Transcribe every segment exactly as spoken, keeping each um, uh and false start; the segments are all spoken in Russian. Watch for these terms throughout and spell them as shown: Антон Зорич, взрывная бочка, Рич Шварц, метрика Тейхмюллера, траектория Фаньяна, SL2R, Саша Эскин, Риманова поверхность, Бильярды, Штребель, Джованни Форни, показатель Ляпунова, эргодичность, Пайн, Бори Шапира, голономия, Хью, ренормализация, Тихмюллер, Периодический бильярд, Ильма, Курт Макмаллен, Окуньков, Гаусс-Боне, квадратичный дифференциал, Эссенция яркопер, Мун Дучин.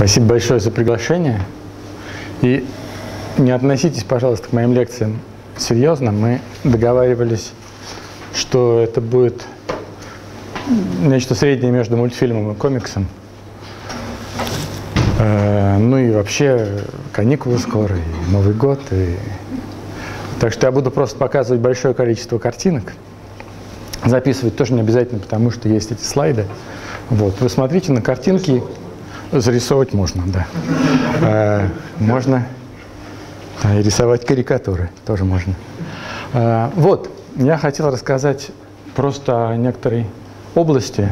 Спасибо большое за приглашение. И не относитесь, пожалуйста, к моим лекциям серьезно. Мы договаривались, что это будет нечто среднее между мультфильмом и комиксом. Ну и вообще каникулы скоро, и Новый год. И... Так что я буду просто показывать большое количество картинок. Записывать тоже не обязательно, потому что есть эти слайды. Вот. Вы смотрите на картинки. Зарисовывать можно, да. Можно и рисовать карикатуры, тоже можно. Вот, я хотел рассказать просто о некоторой области.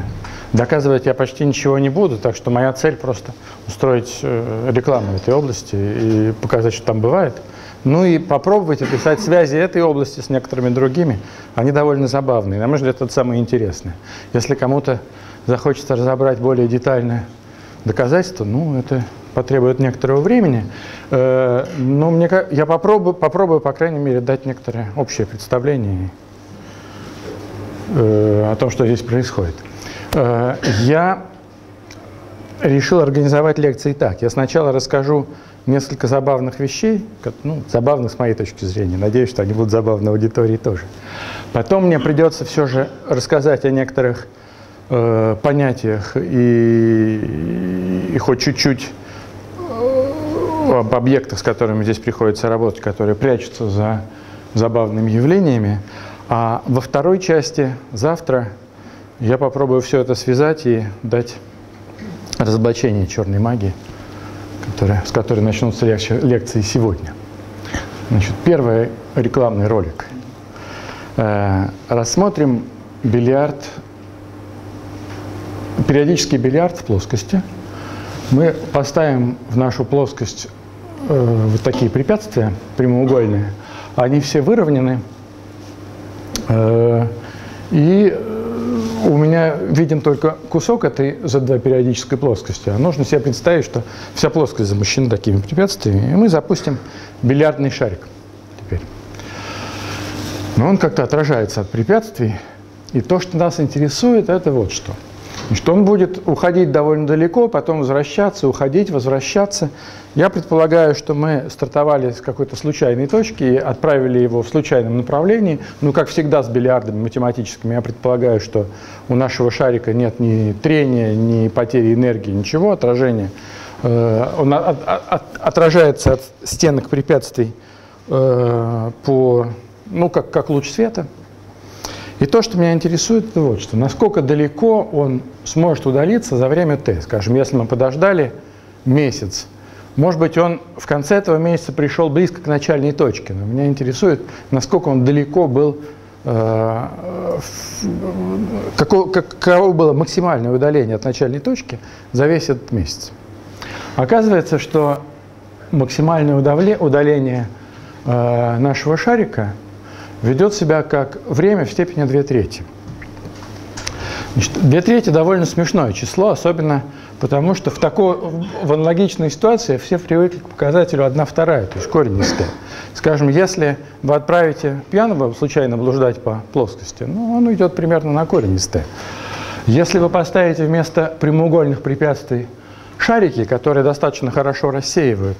Доказывать я почти ничего не буду, так что моя цель просто устроить рекламу этой области и показать, что там бывает. Ну и попробовать описать связи этой области с некоторыми другими. Они довольно забавные, на мой взгляд, это самое интересное. Если кому-то захочется разобрать более детально доказательства, ну, это потребует некоторого времени. Но мне, я попробую, попробую, по крайней мере, дать некоторое общее представление о том, что здесь происходит. Я решил организовать лекции так. Я сначала расскажу несколько забавных вещей, ну, забавных с моей точки зрения. Надеюсь, что они будут забавны аудитории тоже. Потом мне придется все же рассказать о некоторых понятиях и, и хоть чуть-чуть об объектах, с которыми здесь приходится работать, которые прячутся за забавными явлениями. А во второй части завтра я попробую все это связать и дать разоблачение черной магии, которая, с которой начнутся лекции сегодня. Значит, первый рекламный ролик. Рассмотрим бильярд. Периодический бильярд в плоскости. Мы поставим в нашу плоскость э, вот такие препятствия прямоугольные. Они все выровнены. Э, и у меня виден только кусок этой зэт два периодической плоскости. А нужно себе представить, что вся плоскость замощена такими препятствиями. И мы запустим бильярдный шарик теперь. Но он как-то отражается от препятствий. И то, что нас интересует, это вот что. Что он будет уходить довольно далеко, потом возвращаться, уходить, возвращаться. Я предполагаю, что мы стартовали с какой-то случайной точки и отправили его в случайном направлении. Ну, как всегда с бильярдами математическими, я предполагаю, что у нашего шарика нет ни трения, ни потери энергии, ничего, отражения. Он отражается от стенок препятствий по, ну, как, как луч света. И то, что меня интересует, это вот что. Насколько далеко он сможет удалиться за время Т. Скажем, если мы подождали месяц, может быть, он в конце этого месяца пришел близко к начальной точке. Но меня интересует, насколько он далеко был, э, каково, каково было максимальное удаление от начальной точки за весь этот месяц. Оказывается, что максимальное удаление э, нашего шарика ведет себя как время в степени две трети. Значит, две трети довольно смешное число, особенно потому, что в, такой, в аналогичной ситуации все привыкли к показателю одна вторая, то есть корень из ста. Скажем, если вы отправите пьяного случайно блуждать по плоскости, ну, он уйдет примерно на корень из ста. Если вы поставите вместо прямоугольных препятствий шарики, которые достаточно хорошо рассеивают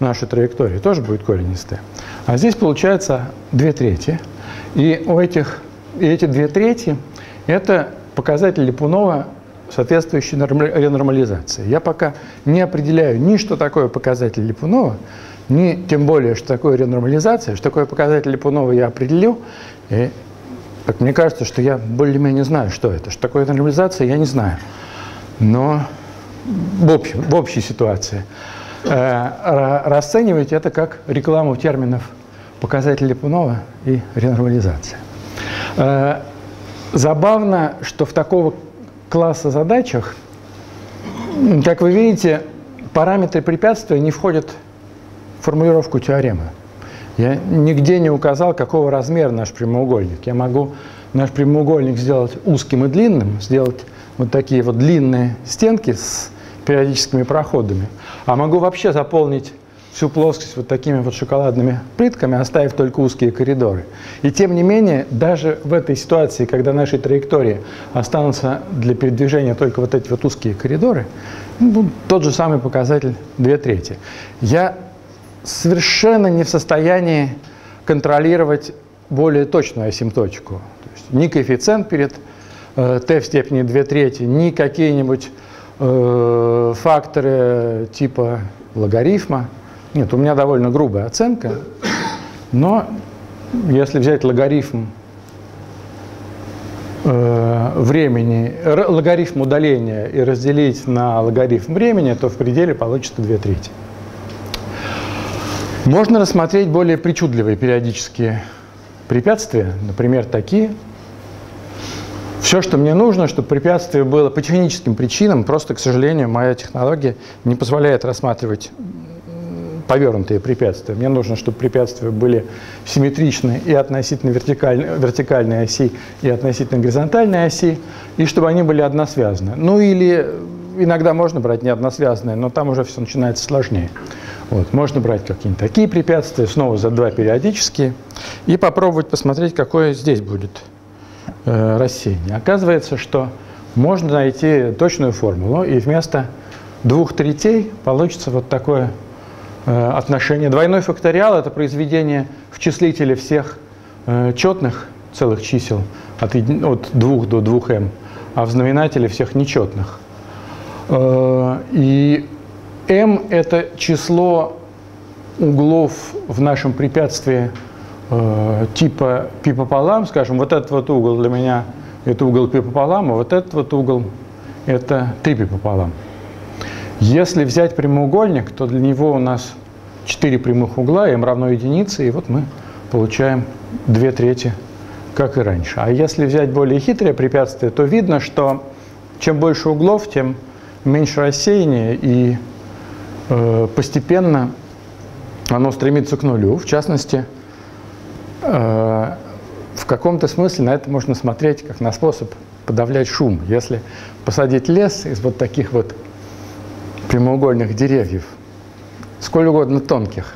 нашей траектории, тоже будет корень из т. А здесь получается две трети. И, у этих, и эти две трети – это показатель Ляпунова, соответствующий ренормализации. Я пока не определяю ни что такое показатель Ляпунова, ни тем более, что такое ренормализация. Что такое показатель Ляпунова я определил. И, как мне кажется, что я более-менее знаю, что это. Что такое ренормализация, я не знаю. Но в, общем, в общей ситуации расценивать это как рекламу терминов показатель Ляпунова и ренормализация. Забавно, что в такого класса задачах, как вы видите, параметры препятствия не входят в формулировку теоремы. Я нигде не указал, какого размера наш прямоугольник. Я могу наш прямоугольник сделать узким и длинным, сделать вот такие вот длинные стенки с периодическими проходами, а могу вообще заполнить всю плоскость вот такими вот шоколадными плитками, оставив только узкие коридоры. И тем не менее, даже в этой ситуации, когда нашей траектории останутся для передвижения только вот эти вот узкие коридоры, ну, тот же самый показатель две трети. Я совершенно не в состоянии контролировать более точную асимптотику. То есть ни коэффициент перед э, t в степени две трети, ни какие-нибудь э, факторы типа логарифма. Нет, у меня довольно грубая оценка, но если взять логарифм э, времени, логарифм удаления и разделить на логарифм времени, то в пределе получится две трети. Можно рассмотреть более причудливые периодические препятствия, например, такие. Все, что мне нужно, чтобы препятствие было по техническим причинам, просто, к сожалению, моя технология не позволяет рассматривать повернутые препятствия. Мне нужно, чтобы препятствия были симметричны и относительно вертикальной, вертикальной оси, и относительно горизонтальной оси, и чтобы они были односвязаны. Ну или иногда можно брать не односвязанные, но там уже все начинается сложнее. Вот, можно брать какие-нибудь такие препятствия, снова за два периодические, и попробовать посмотреть, какое здесь будет э, рассеяние. Оказывается, что можно найти точную формулу, и вместо двух третей получится вот такое э, отношение. Двойной факториал – это произведение в числителе всех э, четных целых чисел от, от двух до двух м, а в знаменателе всех нечетных. Э, и m – это число углов в нашем препятствии э, типа π пополам, скажем, вот этот вот угол для меня – это угол π пополам, а вот этот вот угол – это три π пополам. Если взять прямоугольник, то для него у нас четыре прямых угла, m равно единице, и вот мы получаем две трети, как и раньше. А если взять более хитрое препятствие, то видно, что чем больше углов, тем меньше рассеяния, и постепенно оно стремится к нулю. В частности, в каком-то смысле на это можно смотреть как на способ подавлять шум. Если посадить лес из вот таких вот прямоугольных деревьев, сколь угодно тонких,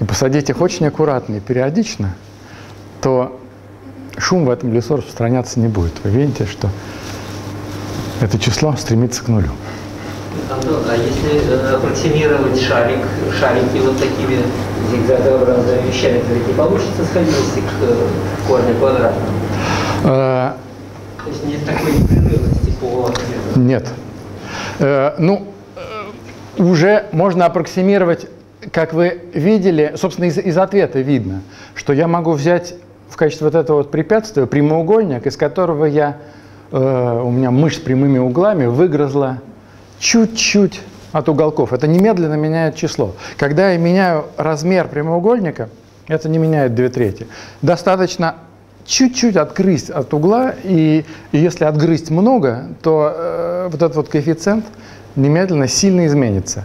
и посадить их очень аккуратно и периодично, то шум в этом лесу распространяться не будет. Вы видите, что это число стремится к нулю. Антон, а если э, аппроксимировать шарик, шарики вот такими зигзагообразными вещами, то ведь не получится сходиться к, к корню квадратному? А... То есть нет такой непрерывности по... Нет. Э, ну, э, уже можно аппроксимировать, как вы видели, собственно, из, из ответа видно, что я могу взять в качестве вот этого вот препятствия прямоугольник, из которого я, э, у меня мышь с прямыми углами выгрызла чуть-чуть от уголков. Это немедленно меняет число. Когда я меняю размер прямоугольника, это не меняет две трети. Достаточно чуть-чуть отгрызть от угла, и, и если отгрызть много, то э, вот этот вот коэффициент немедленно сильно изменится.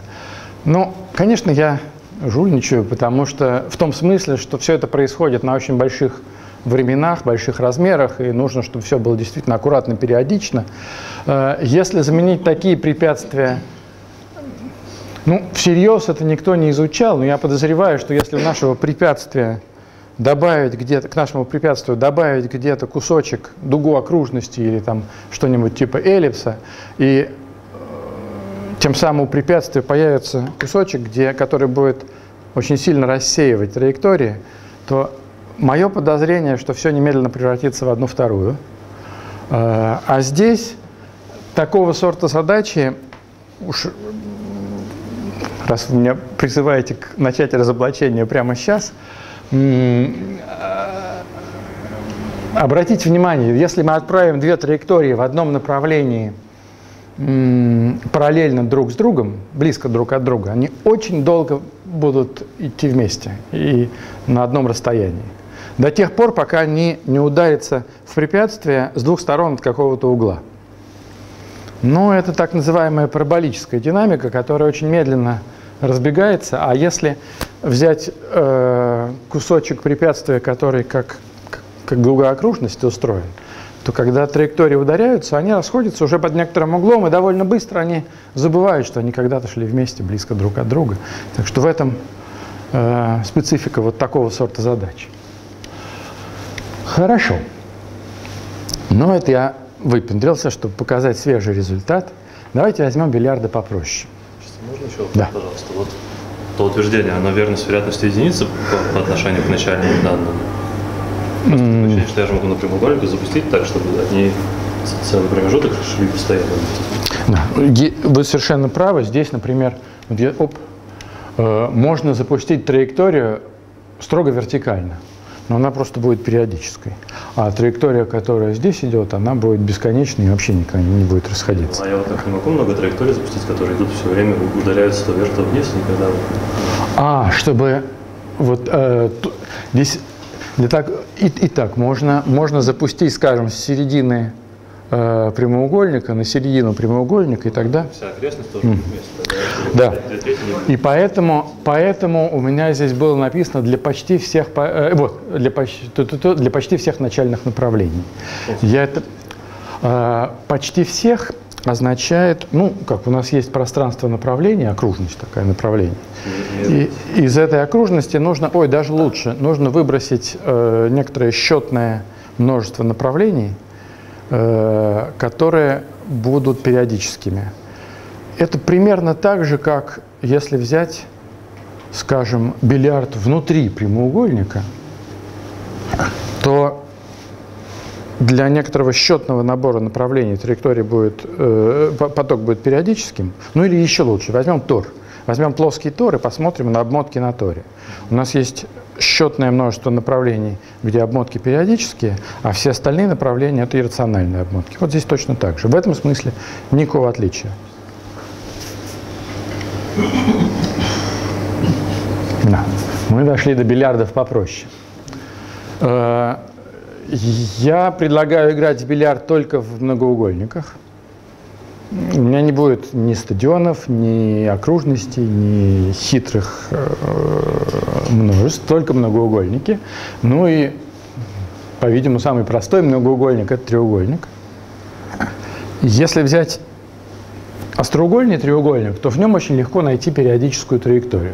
Но, конечно, я жульничаю, потому что в том смысле, что все это происходит на очень больших временах, больших размерах, и нужно, чтобы все было действительно аккуратно, периодично. Если заменить такие препятствия, ну, всерьез это никто не изучал, но я подозреваю, что если нашего препятствия добавить где-то, к нашему препятствию добавить где-то кусочек дугу окружности или там что-нибудь типа эллипса, и тем самым у препятствия появится кусочек, где, который будет очень сильно рассеивать траектории, то мое подозрение, что все немедленно превратится в одну вторую. А здесь такого сорта задачи, уж раз вы меня призываете к начать разоблачение прямо сейчас, обратите внимание, если мы отправим две траектории в одном направлении параллельно друг с другом, близко друг от друга, они очень долго будут идти вместе и на одном расстоянии. До тех пор, пока они не ударятся в препятствие с двух сторон от какого-то угла. Но это так называемая параболическая динамика, которая очень медленно разбегается. А если взять э, кусочек препятствия, который как, как дугоокружность устроен, то когда траектории ударяются, они расходятся уже под некоторым углом, и довольно быстро они забывают, что они когда-то шли вместе близко друг от друга. Так что в этом э, специфика вот такого сорта задач. Хорошо. Но это я выпендрился, чтобы показать свежий результат. Давайте возьмем бильярды попроще. Можно еще вопрос, да, пожалуйста? Вот то утверждение, оно верно с вероятностью единицы по, по отношению к начальным данным? М-м. Я же могу на прямоугольнике запустить так, чтобы они целый промежуток шли постоянно. Да. Вы совершенно правы. Здесь, например, где, оп, э, можно запустить траекторию строго вертикально, но она просто будет периодической. А траектория, которая здесь идет, она будет бесконечной и вообще никогда не будет расходиться. А я вот так не могу много траекторий запустить, которые идут все время, удаляются то вверх, то вниз, никогда. А, чтобы вот э, здесь и так, и, и так можно, можно запустить, скажем, с середины э, прямоугольника на середину прямоугольника, и тогда... Вся окрестность тоже mm. вместо, да? Да. И поэтому, поэтому у меня здесь было написано для почти всех, э, вот, для, почти, для почти всех начальных направлений. Я это, э, почти всех означает, ну, как у нас есть пространство направления, окружность такая направление. И из этой окружности нужно, ой, даже лучше, нужно выбросить э, некоторое счетное множество направлений, э, которые будут периодическими. Это примерно так же, как если взять, скажем, бильярд внутри прямоугольника, то для некоторого счетного набора направлений траектория будет, э, поток будет периодическим. Ну или еще лучше, возьмем тор. Возьмем плоский тор и посмотрим на обмотки на торе. У нас есть счетное множество направлений, где обмотки периодические, а все остальные направления – это иррациональные обмотки. Вот здесь точно так же. В этом смысле никакого отличия. Да. Мы дошли до бильярдов попроще. Я предлагаю играть в бильярд только в многоугольниках. У меня не будет ни стадионов, ни окружностей, ни хитрых множеств, только многоугольники. Ну и, по-видимому, самый простой многоугольник – это треугольник. Если взять остроугольный треугольник, то в нем очень легко найти периодическую траекторию.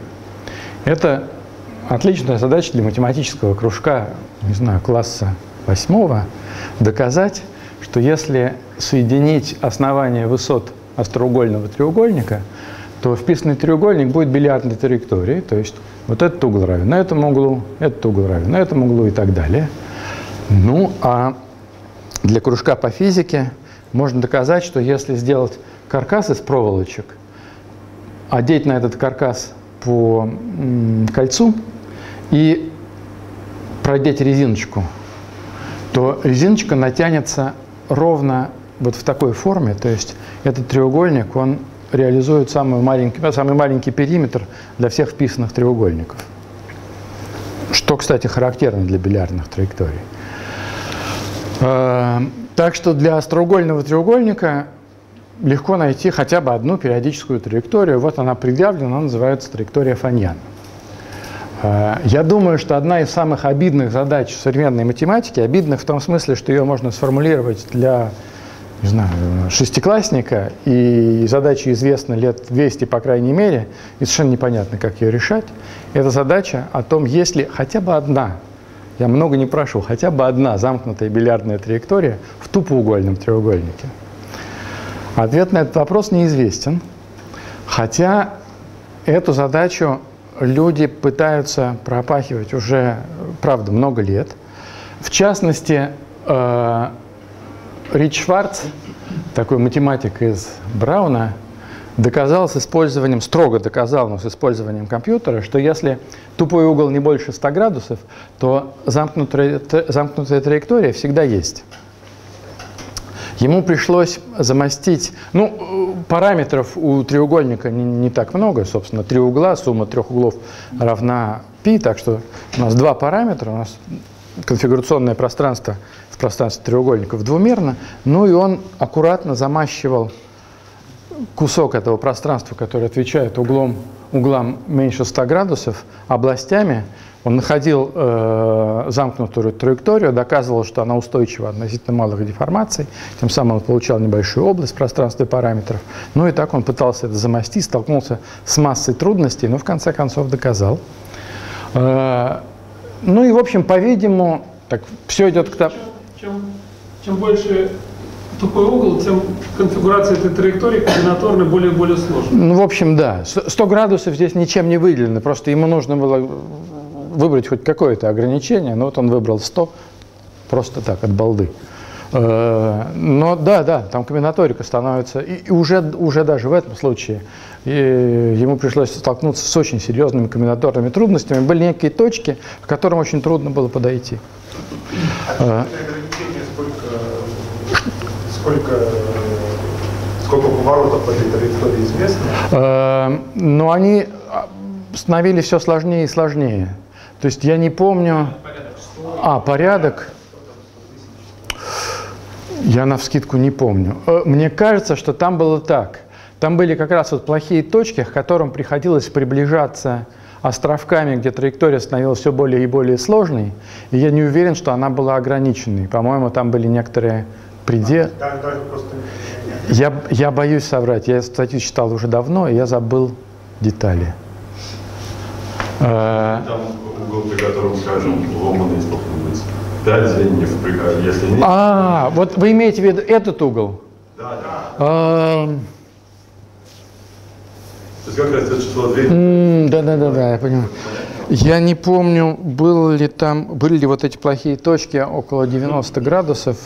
Это отличная задача для математического кружка, не знаю, класса восьмого, доказать, что если соединить основание высот остроугольного треугольника, то вписанный треугольник будет бильярдной траекторией, то есть вот этот угол равен этому углу, этот угол равен этому углу и так далее. Ну, а для кружка по физике можно доказать, что если сделать каркас из проволочек, одеть на этот каркас по кольцу и продеть резиночку, то резиночка натянется ровно вот в такой форме, то есть этот треугольник, он реализует самый маленький, самый маленький периметр для всех вписанных треугольников. Что, кстати, характерно для бильярдных траекторий. Э, так что для остроугольного треугольника легко найти хотя бы одну периодическую траекторию. Вот она предъявлена, она называется траектория Фаньяна. Я думаю, что одна из самых обидных задач современной математики, обидных в том смысле, что ее можно сформулировать для, не знаю, шестиклассника, и задача известна лет двести, по крайней мере, и совершенно непонятно, как ее решать. Это задача о том, есть ли хотя бы одна, я много не прошу, хотя бы одна замкнутая бильярдная траектория в тупоугольном треугольнике. Ответ на этот вопрос неизвестен, хотя эту задачу люди пытаются пропахивать уже, правда, много лет. В частности, э, Рич Шварц, такой математик из Брауна, доказал с использованием, строго доказал, но с использованием компьютера, что если тупой угол не больше ста градусов, то замкнутая, замкнутая траектория всегда есть. Ему пришлось замостить, ну, параметров у треугольника не, не так много, собственно, три угла, сумма трех углов равна π, так что у нас два параметра, у нас конфигурационное пространство в пространстве треугольников двумерно, ну и он аккуратно замащивал кусок этого пространства, который отвечает углом, углам меньше ста градусов областями, он находил э, замкнутую траекторию, доказывал, что она устойчива относительно малых деформаций, тем самым он получал небольшую область в пространстве параметров. Ну и так он пытался это замостить, столкнулся с массой трудностей, но в конце концов доказал. Э, ну и, в общем, по-видимому, так все идет к тому... Чем, чем, чем больше тупой угол, тем конфигурация этой траектории комбинаторно более и более сложная. Ну, в общем, да. сто градусов здесь ничем не выделено, просто ему нужно было... выбрать хоть какое-то ограничение, но вот он выбрал сто, просто так, от балды. Но да, да, там комбинаторика становится, и уже, уже даже в этом случае ему пришлось столкнуться с очень серьезными комбинаторными трудностями. Были некие точки, к которым очень трудно было подойти. А сколько, сколько, сколько поворотов по этой траектории известно? Но они становились все сложнее и сложнее. То есть я не помню... А, порядок? Я навскидку не помню. Мне кажется, что там было так. Там были как раз вот плохие точки, к которым приходилось приближаться островками, где траектория становилась все более и более сложной. И я не уверен, что она была ограниченной. По-моему, там были некоторые пределы. Я, я боюсь соврать. Я статью читал уже давно, и я забыл детали. При котором, скажем, ломаный столкнулся. пять звеньев, если нет... А, вот вы имеете в виду этот угол? Да, да. То есть как раз это число звеньев? Да, да, да, да, я понимаю. Я не помню, был ли там, были ли вот эти плохие точки около девяноста градусов.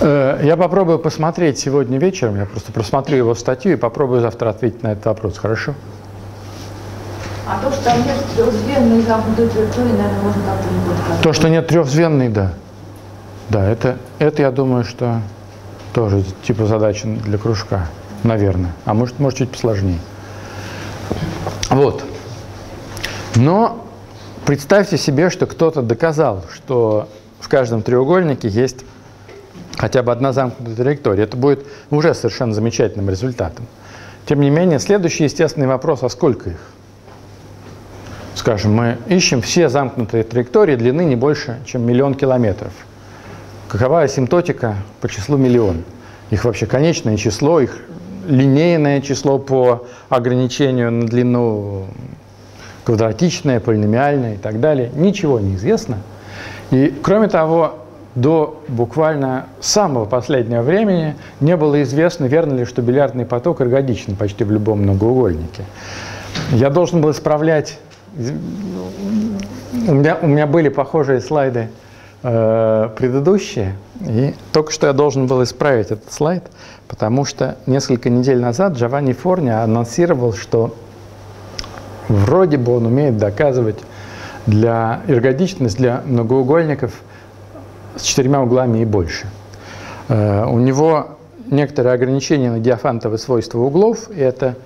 Я попробую посмотреть сегодня вечером, я просто просмотрю его статью и попробую завтра ответить на этот вопрос, хорошо? А то, что там нет трехзвенной замкнутой траектории, наверное, можно как-то не будет. То, что нет трехзвенной, да. Да, это, это, я думаю, что тоже типа задача для кружка, наверное. А может, может чуть посложнее. Вот. Но представьте себе, что кто-то доказал, что в каждом треугольнике есть хотя бы одна замкнутая траектория. Это будет уже совершенно замечательным результатом. Тем не менее, следующий естественный вопрос, а сколько их? Скажем, мы ищем все замкнутые траектории длины не больше, чем миллион километров. Какова асимптотика по числу миллион? Их вообще конечное число, их линейное число по ограничению на длину, квадратичное, полиномиальное и так далее. Ничего не известно. И, кроме того, до буквально самого последнего времени не было известно, верно ли, что бильярдный поток эргодичен почти в любом многоугольнике. Я должен был исправлять... У меня, у меня были похожие слайды э, предыдущие, и только что я должен был исправить этот слайд, потому что несколько недель назад Джованни Форни анонсировал, что вроде бы он умеет доказывать для эргодичность для многоугольников с четырьмя углами и больше. Э, у него некоторые ограничения на диафантовые свойства углов, и это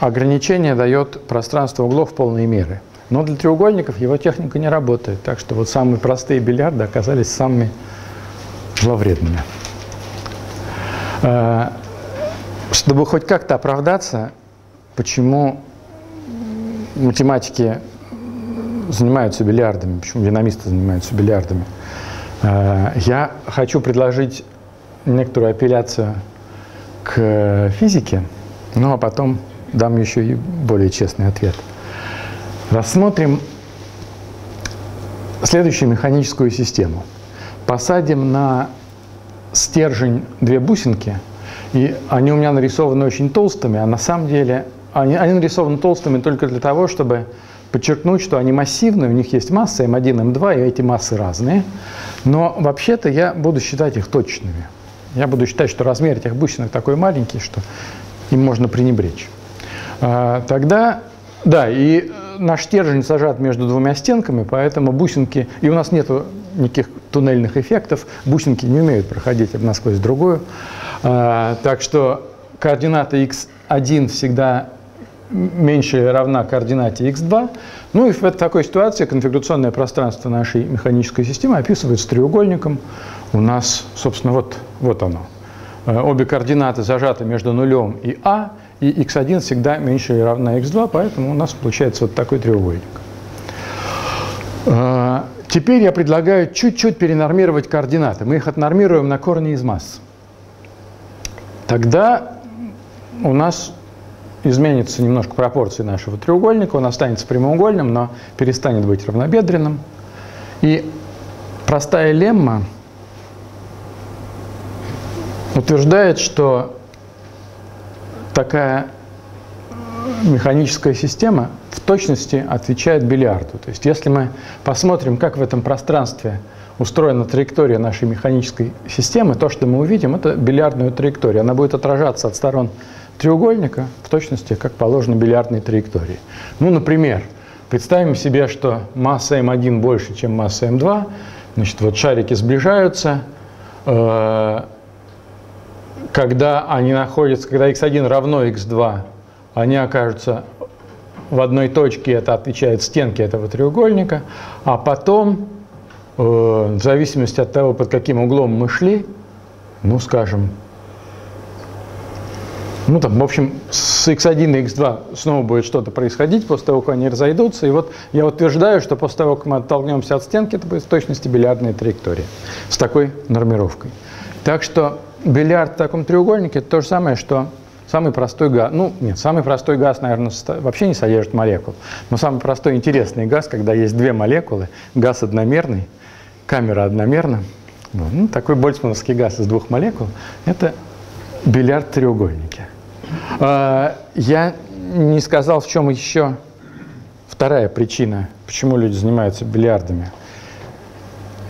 ограничение дает пространство углов полной меры. Но для треугольников его техника не работает. Так что вот самые простые бильярды оказались самыми зловредными. Чтобы хоть как-то оправдаться, почему математики занимаются бильярдами, почему динамисты занимаются бильярдами, я хочу предложить некоторую апелляцию к физике, ну а потом... дам еще и более честный ответ. Рассмотрим следующую механическую систему. Посадим на стержень две бусинки, и они у меня нарисованы очень толстыми, а на самом деле они, они нарисованы толстыми только для того, чтобы подчеркнуть, что они массивные, у них есть масса эм один, эм два, и эти массы разные. Но вообще-то я буду считать их точными. Я буду считать, что размер этих бусинок такой маленький, что им можно пренебречь. Тогда, да, и наш стержень сажат между двумя стенками, поэтому бусинки, и у нас нет никаких туннельных эффектов, бусинки не умеют проходить одна сквозь другую. Так что координата икс один всегда меньше или равна координате икс два. Ну и в такой ситуации конфигурационное пространство нашей механической системы описывается треугольником. У нас, собственно, вот, вот оно. обе координаты зажаты между нулем и А, и икс один всегда меньше или равна икс два, поэтому у нас получается вот такой треугольник. Теперь я предлагаю чуть-чуть перенормировать координаты. Мы их отнормируем на корни из масс. Тогда у нас изменится немножко пропорции нашего треугольника. Он останется прямоугольным, но перестанет быть равнобедренным. И простая лемма утверждает, что такая механическая система в точности отвечает бильярду. То есть если мы посмотрим, как в этом пространстве устроена траектория нашей механической системы, то, что мы увидим, это бильярдную траекторию. Она будет отражаться от сторон треугольника в точности, как положено бильярдной траектории. Ну, например, представим себе, что масса эм один больше, чем масса эм два. Значит, вот шарики сближаются. Когда они находятся, когда икс один равно икс два, они окажутся в одной точке, это отвечает стенке этого треугольника, а потом, э, в зависимости от того, под каким углом мы шли, ну, скажем, ну, там, в общем, с икс один и икс два снова будет что-то происходить после того, как они разойдутся, и вот я утверждаю, что после того, как мы оттолкнемся от стенки, это будет в точности бильярдная траектория с такой нормировкой. Так что бильярд в таком треугольнике – это то же самое, что самый простой газ, ну, нет, самый простой газ, наверное, вообще не содержит молекул, но самый простой интересный газ, когда есть две молекулы, газ одномерный, камера одномерна, ну, такой больцмановский газ из двух молекул, это бильярд в треугольнике. Я не сказал, в чем еще вторая причина, почему люди занимаются бильярдами.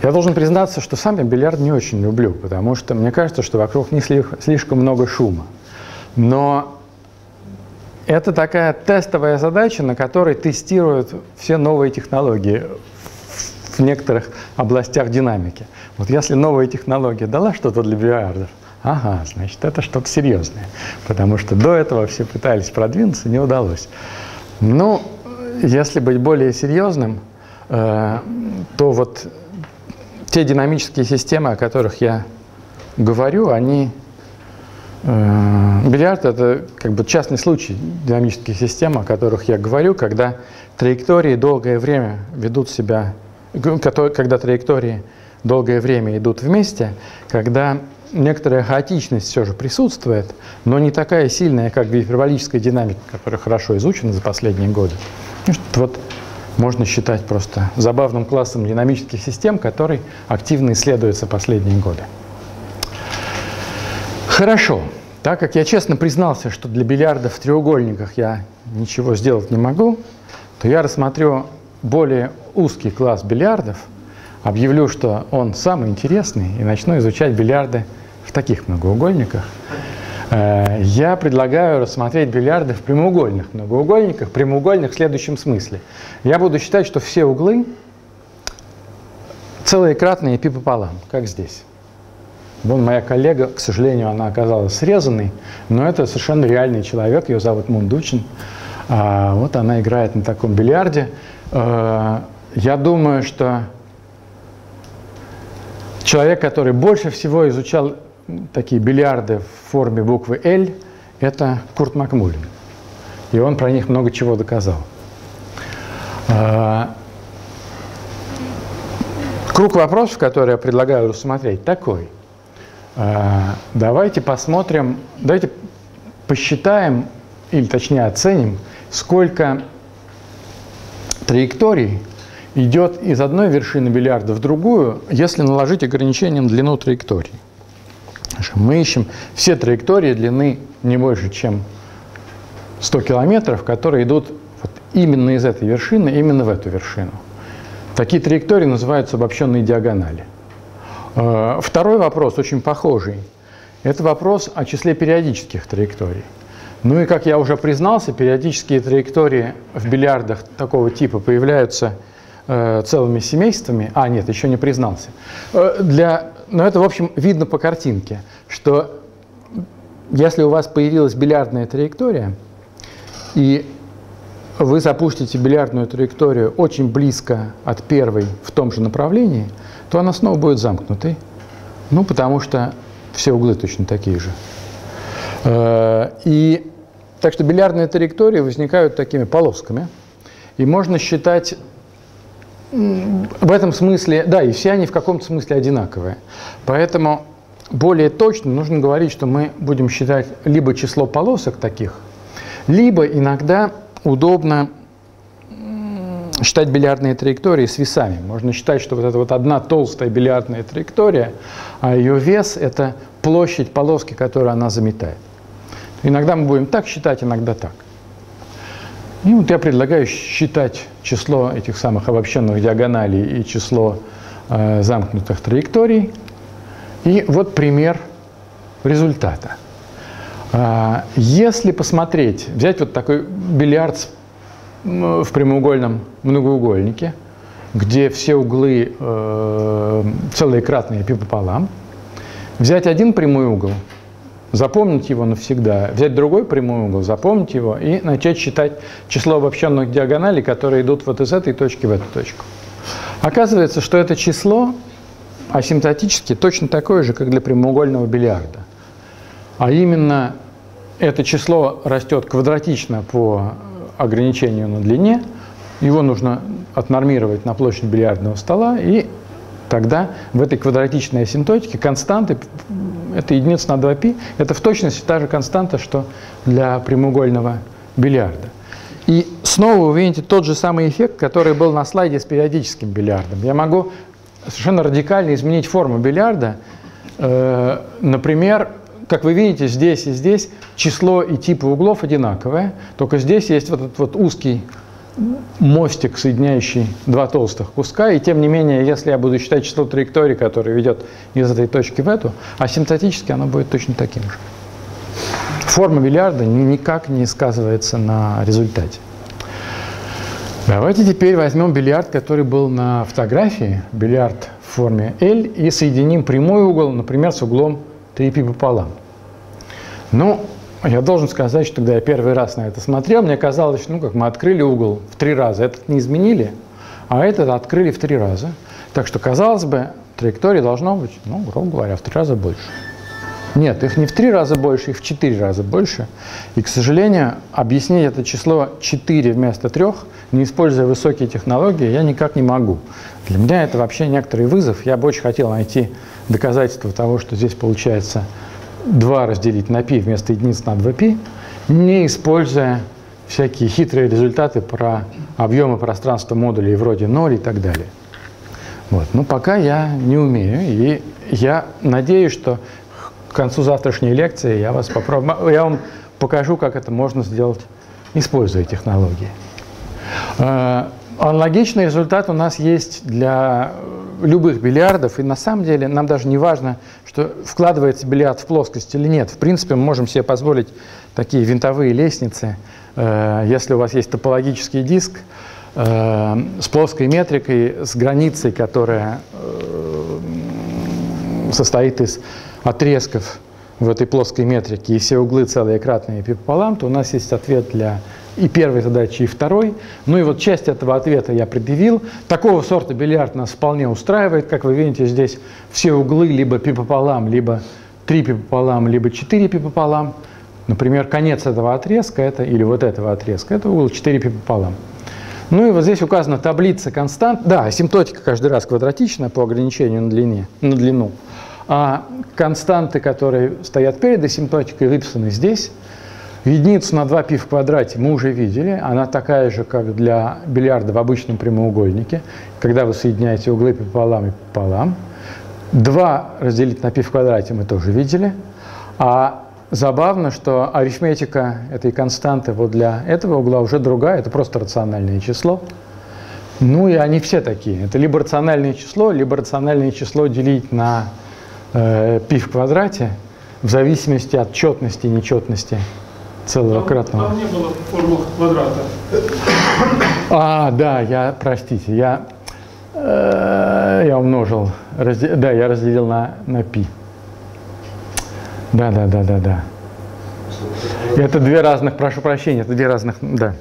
Я должен признаться, что сам я бильярд не очень люблю, потому что мне кажется, что вокруг не слишком много шума. Но это такая тестовая задача, на которой тестируют все новые технологии в некоторых областях динамики. Вот если новая технология дала что-то для бильярдов, ага, значит, это что-то серьезное, потому что до этого все пытались продвинуться, не удалось. Ну, если быть более серьезным, э, то вот те динамические системы, о которых я говорю, они... Бильярд – это как бы частный случай динамических систем, о которых я говорю, когда траектории долгое время ведут себя, когда траектории долгое время идут вместе, когда некоторая хаотичность все же присутствует, но не такая сильная, как гиперболическая динамика, которая хорошо изучена за последние годы. Вот можно считать просто забавным классом динамических систем, который активно исследуется последние годы. Хорошо. Так как я честно признался, что для бильярда в треугольниках я ничего сделать не могу, то я рассмотрю более узкий класс бильярдов, объявлю, что он самый интересный, и начну изучать бильярды в таких многоугольниках. Я предлагаю рассмотреть бильярды в прямоугольных многоугольниках, прямоугольных в следующем смысле. Я буду считать, что все углы целые кратные пи пополам, как здесь. Вон моя коллега, к сожалению, она оказалась срезанной, но это совершенно реальный человек, ее зовут Мун Дучин. А вот она играет на таком бильярде. Я думаю, что человек, который больше всего изучал такие бильярды в форме буквы «Л», это Курт Макмаллен. И он про них много чего доказал. Круг вопросов, которые я предлагаю рассмотреть, такой. Давайте посмотрим, давайте посчитаем, или точнее оценим, сколько траекторий идет из одной вершины бильярда в другую, если наложить ограничение на длину траектории. Мы ищем все траектории длины не больше, чем сто километров, которые идут вот именно из этой вершины, именно в эту вершину. Такие траектории называются обобщенные диагонали. Второй вопрос, очень похожий, это вопрос о числе периодических траекторий. Ну и, как я уже признался, периодические траектории в бильярдах такого типа появляются э, целыми семействами. А, нет, еще не признался. Э, для, но это, в общем, видно по картинке, что если у вас появилась бильярдная траектория, и вы запустите бильярдную траекторию очень близко от первой в том же направлении, то она снова будет замкнутой, ну, потому что все углы точно такие же. И, так что бильярдные траектории возникают такими полосками. И можно считать в этом смысле, да, и все они в каком-то смысле одинаковые. Поэтому более точно нужно говорить, что мы будем считать либо число полосок таких, либо иногда удобно считать бильярдные траектории с весами. Можно считать, что вот эта вот одна толстая бильярдная траектория, а ее вес – это площадь полоски, которую она заметает. Иногда мы будем так считать, иногда так. И вот я предлагаю считать число этих самых обобщенных диагоналей и число э, замкнутых траекторий. И вот пример результата. Э, если посмотреть, взять вот такой бильярд в прямоугольном многоугольнике, где все углы э, целые кратные пи пополам, взять один прямой угол, запомнить его навсегда, взять другой прямой угол, запомнить его и начать считать число обобщенных диагоналей, которые идут вот из этой точки в эту точку. Оказывается, что это число асимптотически точно такое же, как для прямоугольного бильярда. А именно, это число растет квадратично по ограничению на длине, его нужно отнормировать на площадь бильярдного стола, и тогда в этой квадратичной асимптотике константы, это единица на два пи, это в точности та же константа, что для прямоугольного бильярда. И снова вы видите тот же самый эффект, который был на слайде с периодическим бильярдом. Я могу совершенно радикально изменить форму бильярда. Например, как вы видите, здесь и здесь число и типы углов одинаковые, только здесь есть вот этот вот узкий мостик, соединяющий два толстых куска, и тем не менее, если я буду считать число траектории, которое ведет из этой точки в эту, асимптотически оно будет точно таким же. Форма бильярда никак не сказывается на результате. Давайте теперь возьмем бильярд, который был на фотографии, бильярд в форме L, и соединим прямой угол, например, с углом три пи пополам. Ну, я должен сказать, что когда я первый раз на это смотрел, мне казалось, что ну, как мы открыли угол в три раза, этот не изменили, а этот открыли в три раза. Так что, казалось бы, траектория должна быть, ну, грубо говоря, в три раза больше. Нет, их не в три раза больше, их в четыре раза больше. И, к сожалению, объяснить это число четыре вместо трёх, не используя высокие технологии, я никак не могу. Для меня это вообще некоторый вызов. Я бы очень хотел найти доказательство того, что здесь получается два разделить на π вместо единиц на два пи, не используя всякие хитрые результаты про объемы пространства модулей вроде ноль и так далее. Вот. Но пока я не умею, и я надеюсь, что к концу завтрашней лекции я, вас попробую, я вам покажу, как это можно сделать, используя технологии. Аналогичный результат у нас есть для любых бильярдов, и на самом деле нам даже не важно, что вкладывается бильярд в плоскость или нет. В принципе, мы можем себе позволить такие винтовые лестницы, э, если у вас есть топологический диск э, с плоской метрикой, с границей, которая э, состоит из отрезков в этой плоской метрике, и все углы целые кратные пи пополам, то у нас есть ответ для и первой задачи, и второй. Ну и вот часть этого ответа я предъявил. Такого сорта бильярд нас вполне устраивает. Как вы видите, здесь все углы либо пи пополам, либо три пи пополам, либо четыре пи пополам. Например, конец этого отрезка, это, или вот этого отрезка, это угол четыре пи пополам. Ну и вот здесь указана таблица констант. Да, асимптотика каждый раз квадратична по ограничению на, длине, на длину. А константы, которые стоят перед асимптотикой, выписаны здесь. Единицу на два пи в квадрате мы уже видели. Она такая же, как для бильярда в обычном прямоугольнике, когда вы соединяете углы пополам и пополам. два разделить на π в квадрате мы тоже видели. А забавно, что арифметика этой константы вот для этого угла уже другая. Это просто рациональное число. Ну и они все такие. Это либо рациональное число, либо рациональное число делить на э, π в квадрате в зависимости от четности и нечетности целого там, кратного. Там не было формул квадрата. А, да, я, простите, я, э, я умножил, разде, да, я разделил на, на пи. Да, да, да, да, да. Это две разных, прошу прощения, это две разных, да.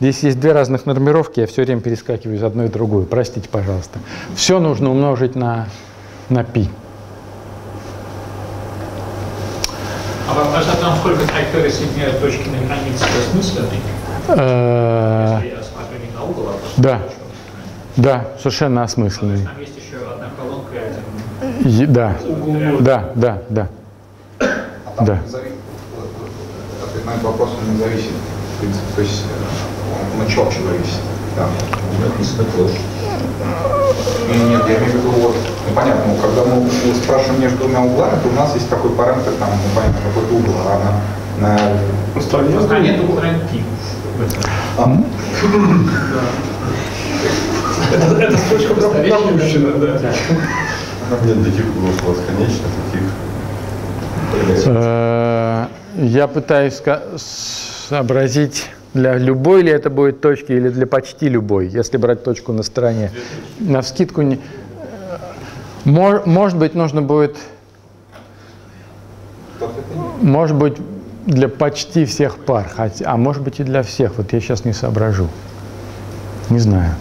Здесь есть две разных нормировки, я все время перескакиваю из одной в другую, простите, пожалуйста. Все нужно умножить на, на пи. А вопрос о том, сколько траекторий соединяют точки на границе, осмысленный? Если рассматривать на угол, а да. Да, совершенно осмысленный. Там есть еще одна колонка и один. Да, да, да, да. А там от одного вопроса не зависит. В принципе, то есть он от чего зависит. Там написано площадь. Нет, я имею в виду, вот, ну, понятно, когда мы спрашиваем между двумя углами, то у нас есть такой параметр, там, ну, понятно, какой-то угол, а на... на стороне угол равен пи. Это строчка пропущена, да. Нет таких углов у вас, конечно, таких. Я пытаюсь сообразить... Для любой ли это будет точки или для почти любой, если брать точку на стороне? Навскидку не... Мож, может быть, нужно будет... Может быть, для почти всех пар, хотя, а может быть и для всех. Вот я сейчас не соображу. Не знаю.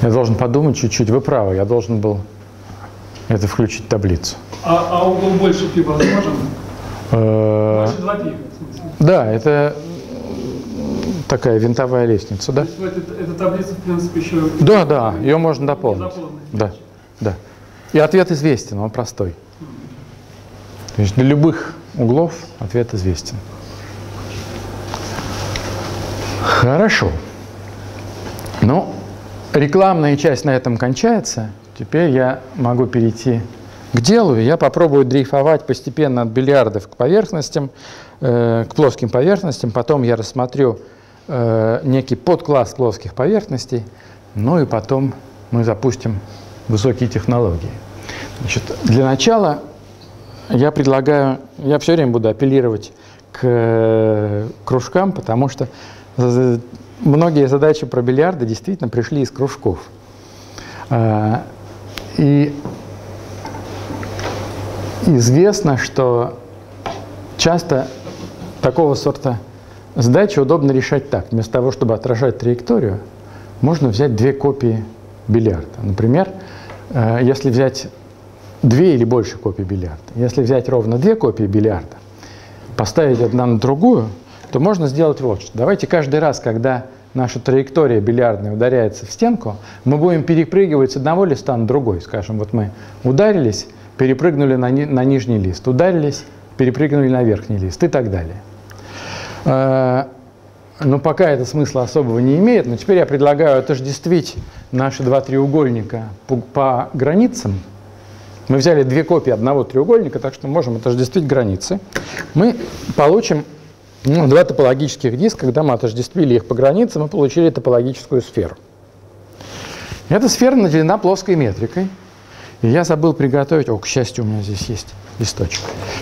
Я должен подумать чуть-чуть. Вы правы, я должен был это включить в таблицу. А, а угол больше пи возможен? Больше два пи. Да, это... Такая винтовая лестница, да? То есть, вот, эта, эта таблица, в принципе, еще... Да, да, ее можно дополнить. Да, да. И ответ известен, он простой. То есть для любых углов ответ известен. Хорошо. Ну, рекламная часть на этом кончается. Теперь я могу перейти к делу. Я попробую дрейфовать постепенно от бильярдов к поверхностям, э, к плоским поверхностям. Потом я рассмотрю... некий подкласс плоских поверхностей, ну и потом мы запустим высокие технологии. Значит, для начала я предлагаю, я все время буду апеллировать к кружкам, потому что многие задачи про бильярды действительно пришли из кружков. И известно, что часто такого сорта задачи удобно решать так. Вместо того, чтобы отражать траекторию, можно взять две копии бильярда. Например, если взять две или больше копий бильярда, если взять ровно две копии бильярда, поставить одна на другую, то можно сделать вот что. Давайте каждый раз, когда наша траектория бильярдная ударяется в стенку, мы будем перепрыгивать с одного листа на другой. Скажем, вот мы ударились, перепрыгнули на, ни на нижний лист, ударились, перепрыгнули на верхний лист и так далее. Но пока это смысла особого не имеет, но теперь я предлагаю отождествить наши два треугольника по, по границам. Мы взяли две копии одного треугольника, так что можем отождествить границы. Мы получим ну, два топологических диска, когда мы отождествили их по границам, мы получили топологическую сферу. Эта сфера наделена плоской метрикой. И я забыл приготовить... О, к счастью, у меня здесь есть листочек.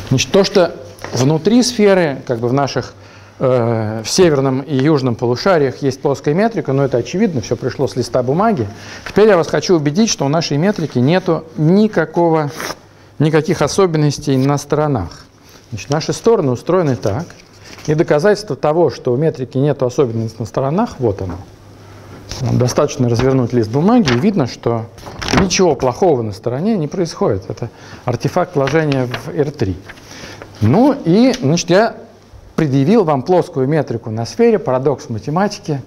Значит, то, что внутри сферы, как бы в наших... В северном и южном полушариях есть плоская метрика, но это очевидно, все пришло с листа бумаги. Теперь я вас хочу убедить, что у нашей метрики нету никакого, никаких особенностей на сторонах. Значит, наши стороны устроены так. И доказательство того, что у метрики нет особенностей на сторонах, вот оно. Достаточно развернуть лист бумаги, и видно, что ничего плохого на стороне не происходит. Это артефакт вложения в эр три. Ну и, значит, я... предъявил вам плоскую метрику на сфере, парадокс математики,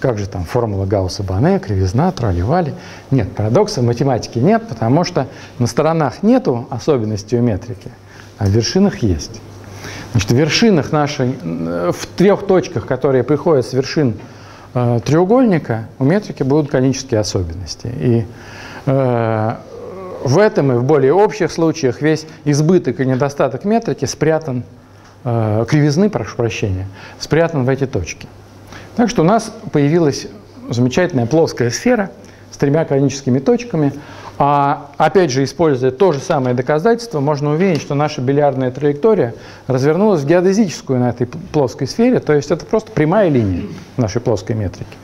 как же там формула Гаусса-Боне, кривизна, тролливали. Нет, парадокса математики нет, потому что на сторонах нету особенностей у метрики, а в вершинах есть. Значит, в вершинах нашей, в трех точках, которые приходят с вершин э, треугольника, у метрики будут конические особенности. И э, в этом и в более общих случаях весь избыток и недостаток метрики спрятан кривизны, прошу прощения, спрятан в эти точки. Так что у нас появилась замечательная плоская сфера с тремя коническими точками. А опять же, используя то же самое доказательство, можно увидеть, что наша бильярдная траектория развернулась в геодезическую на этой плоской сфере, то есть это просто прямая линия нашей плоской метрики.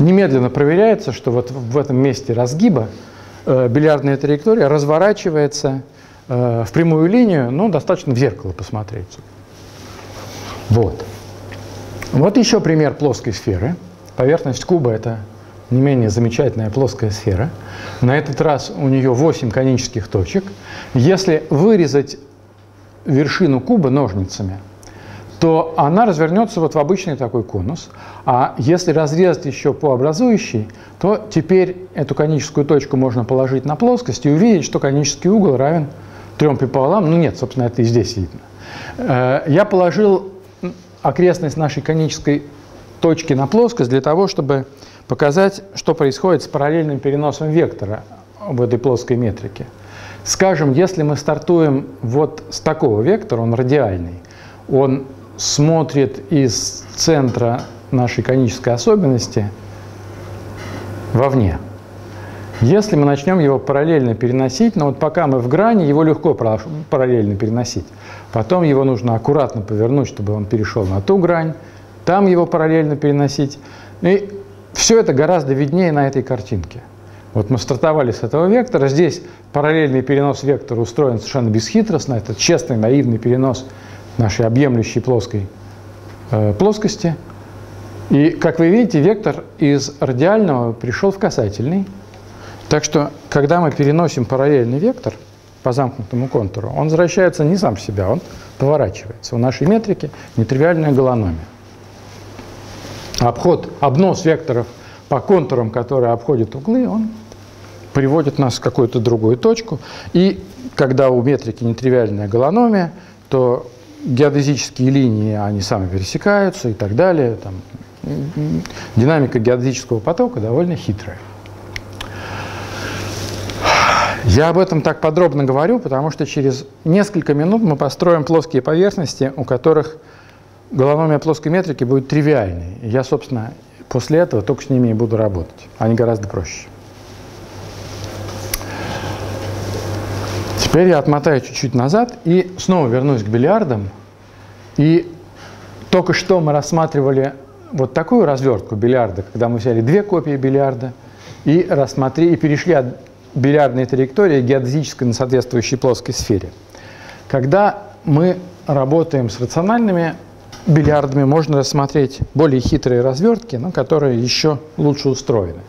Немедленно проверяется, что вот в этом месте разгиба э, бильярдная траектория разворачивается в прямую линию, ну, достаточно в зеркало посмотреть. Вот. Вот еще пример плоской сферы. Поверхность куба — это не менее замечательная плоская сфера. На этот раз у нее восемь конических точек. Если вырезать вершину куба ножницами, то она развернется вот в обычный такой конус. А если разрезать еще по образующей, то теперь эту коническую точку можно положить на плоскость и увидеть, что конический угол равен трем пи пополам. Ну нет, собственно, это и здесь видно. Я положил окрестность нашей конической точки на плоскость для того, чтобы показать, что происходит с параллельным переносом вектора в этой плоской метрике. Скажем, если мы стартуем вот с такого вектора, он радиальный, он смотрит из центра нашей конической особенности вовне. Если мы начнем его параллельно переносить, но вот пока мы в грани, его легко параллельно переносить. Потом его нужно аккуратно повернуть, чтобы он перешел на ту грань, там его параллельно переносить. И все это гораздо виднее на этой картинке. Вот мы стартовали с этого вектора, здесь параллельный перенос вектора устроен совершенно бесхитростно, это честный, наивный перенос нашей объемлющей плоской э, плоскости. И, как вы видите, вектор из радиального пришел в касательный. Так что, когда мы переносим параллельный вектор по замкнутому контуру, он возвращается не сам в себя, он поворачивается. У нашей метрики нетривиальная голономия. Обход, обнос векторов по контурам, которые обходят углы, он приводит нас в какую-то другую точку. И когда у метрики нетривиальная голономия, то геодезические линии, они сами пересекаются и так далее. Там, динамика геодезического потока довольно хитрая. Я об этом так подробно говорю, потому что через несколько минут мы построим плоские поверхности, у которых голономия плоской метрики будет тривиальной. Я, собственно, после этого только с ними и буду работать. Они гораздо проще. Теперь я отмотаю чуть-чуть назад и снова вернусь к бильярдам. И только что мы рассматривали вот такую развертку бильярда, когда мы взяли две копии бильярда и, рассмотри, и перешли от бильярдной траектории геодезической на соответствующей плоской сфере. Когда мы работаем с рациональными бильярдами, можно рассмотреть более хитрые развертки, но которые еще лучше устроены.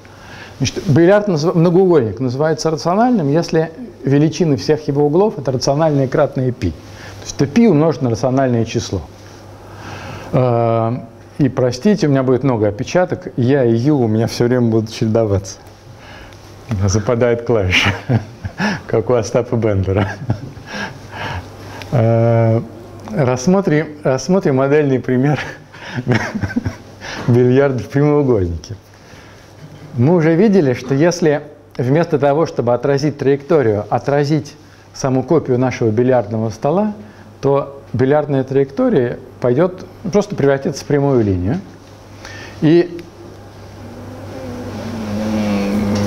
Значит, бильярд, многоугольник, называется рациональным, если величины всех его углов — это рациональные кратные π. То есть это π умножить на рациональное число. И, простите, у меня будет много опечаток, я и ю у меня все время будут чередоваться. Западает клавиша, как у Остапа Бендера. Рассмотрим, рассмотрим модельный пример бильярда в прямоугольнике. Мы уже видели, что если вместо того, чтобы отразить траекторию, отразить саму копию нашего бильярдного стола, то бильярдная траектория пойдет, просто превратится в прямую линию. И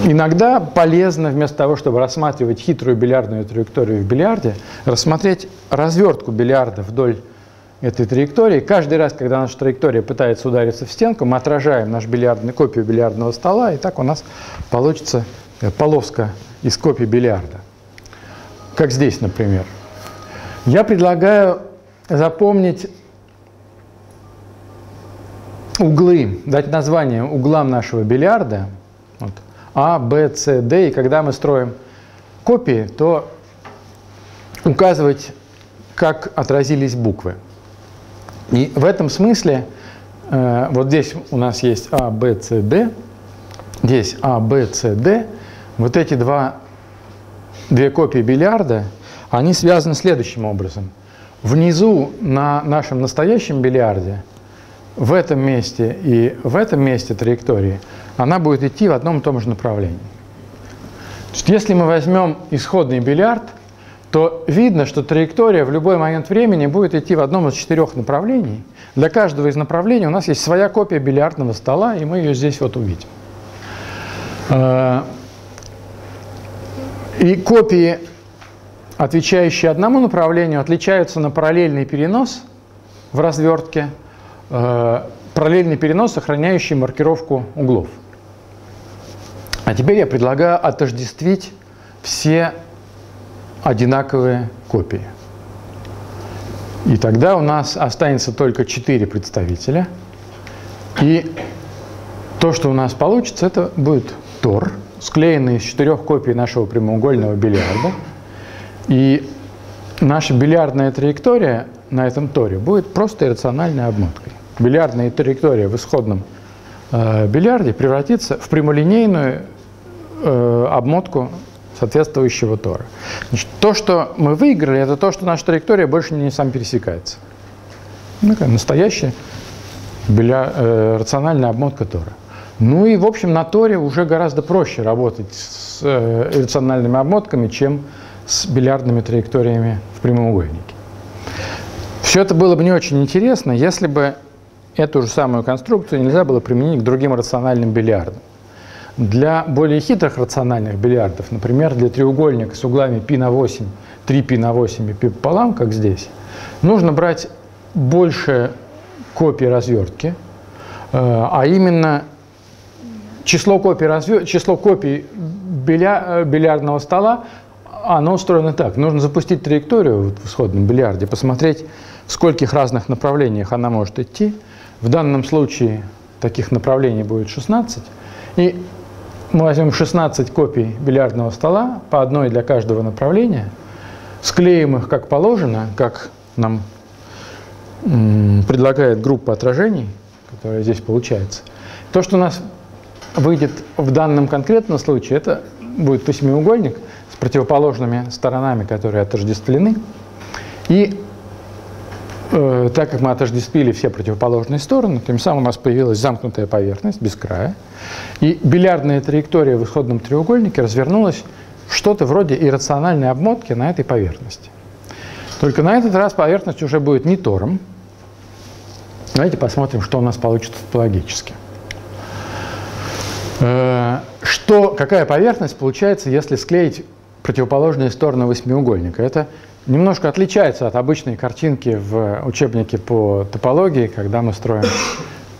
иногда полезно, вместо того, чтобы рассматривать хитрую бильярдную траекторию в бильярде, рассмотреть развертку бильярда вдоль этой траектории. Каждый раз, когда наша траектория пытается удариться в стенку, мы отражаем нашу бильярдную копию бильярдного стола, и так у нас получится полоска из копий бильярда. Как здесь, например. Я предлагаю запомнить углы, дать название углам нашего бильярда. Вот. А, Б, С, Д. И когда мы строим копии, то указывать, как отразились буквы. И в этом смысле э, вот здесь у нас есть А, Б, С, Д. Здесь А, Б, С, Д. Вот эти два, две копии бильярда, они связаны следующим образом. Внизу на нашем настоящем бильярде, в этом месте и в этом месте траектории, она будет идти в одном и том же направлении. То есть, если мы возьмем исходный бильярд, то видно, что траектория в любой момент времени будет идти в одном из четырех направлений. Для каждого из направлений у нас есть своя копия бильярдного стола, и мы ее здесь вот увидим. И копии, отвечающие одному направлению, отличаются на параллельный перенос в развертке, параллельный перенос, сохраняющий маркировку углов. А теперь я предлагаю отождествить все одинаковые копии. И тогда у нас останется только четыре представителя. И то, что у нас получится, это будет тор, склеенный из четырех копий нашего прямоугольного бильярда. И наша бильярдная траектория на этом торе будет просто иррациональной обмоткой. Бильярдная траектория в исходном э, бильярде превратится в прямолинейную э, обмотку соответствующего тора. Значит, то, что мы выиграли, это то, что наша траектория больше не сам пересекается. Ну, настоящая биля... э, рациональная обмотка тора. Ну и, в общем, на торе уже гораздо проще работать с э, иррациональными обмотками, чем с бильярдными траекториями в прямоугольнике. Все это было бы не очень интересно, если бы эту же самую конструкцию нельзя было применить к другим рациональным бильярдам. Для более хитрых рациональных бильярдов, например, для треугольника с углами π на восемь, три π на восемь и π пополам, как здесь, нужно брать больше копий развертки, а именно число копий, развер... число копий биля... бильярдного стола, оно устроено так. Нужно запустить траекторию в исходном бильярде, посмотреть, в скольких разных направлениях она может идти. В данном случае таких направлений будет шестнадцать. И мы возьмем шестнадцать копий бильярдного стола, по одной для каждого направления, склеим их как положено, как нам предлагает группа отражений, которая здесь получается. То, что у нас выйдет в данном конкретном случае, это будет восьмиугольник с противоположными сторонами, которые отождествлены. И э, так как мы отождествили все противоположные стороны, тем самым у нас появилась замкнутая поверхность без края. И бильярдная траектория в исходном треугольнике развернулась в что-то вроде иррациональной обмотки на этой поверхности. Только на этот раз поверхность уже будет не тором. Давайте посмотрим, что у нас получится топологически. Что, какая поверхность получается, если склеить противоположные стороны восьмиугольника? Это немножко отличается от обычной картинки в учебнике по топологии, когда мы строим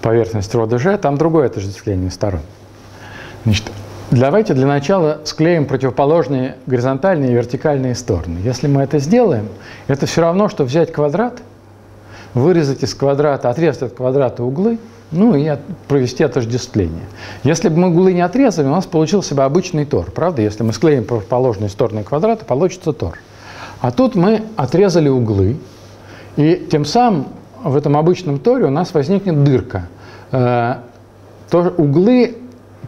поверхность рода G, там другое отождествление сторон. Значит, давайте для начала склеим противоположные горизонтальные и вертикальные стороны. Если мы это сделаем, это все равно, что взять квадрат, вырезать из квадрата, отрезать от квадрата углы, ну и от, провести отождествление. Если бы мы углы не отрезали, у нас получился бы обычный тор, правда? Если мы склеим противоположные стороны квадрата, получится тор. А тут мы отрезали углы, и тем самым в этом обычном торе у нас возникнет дырка. Э, то, углы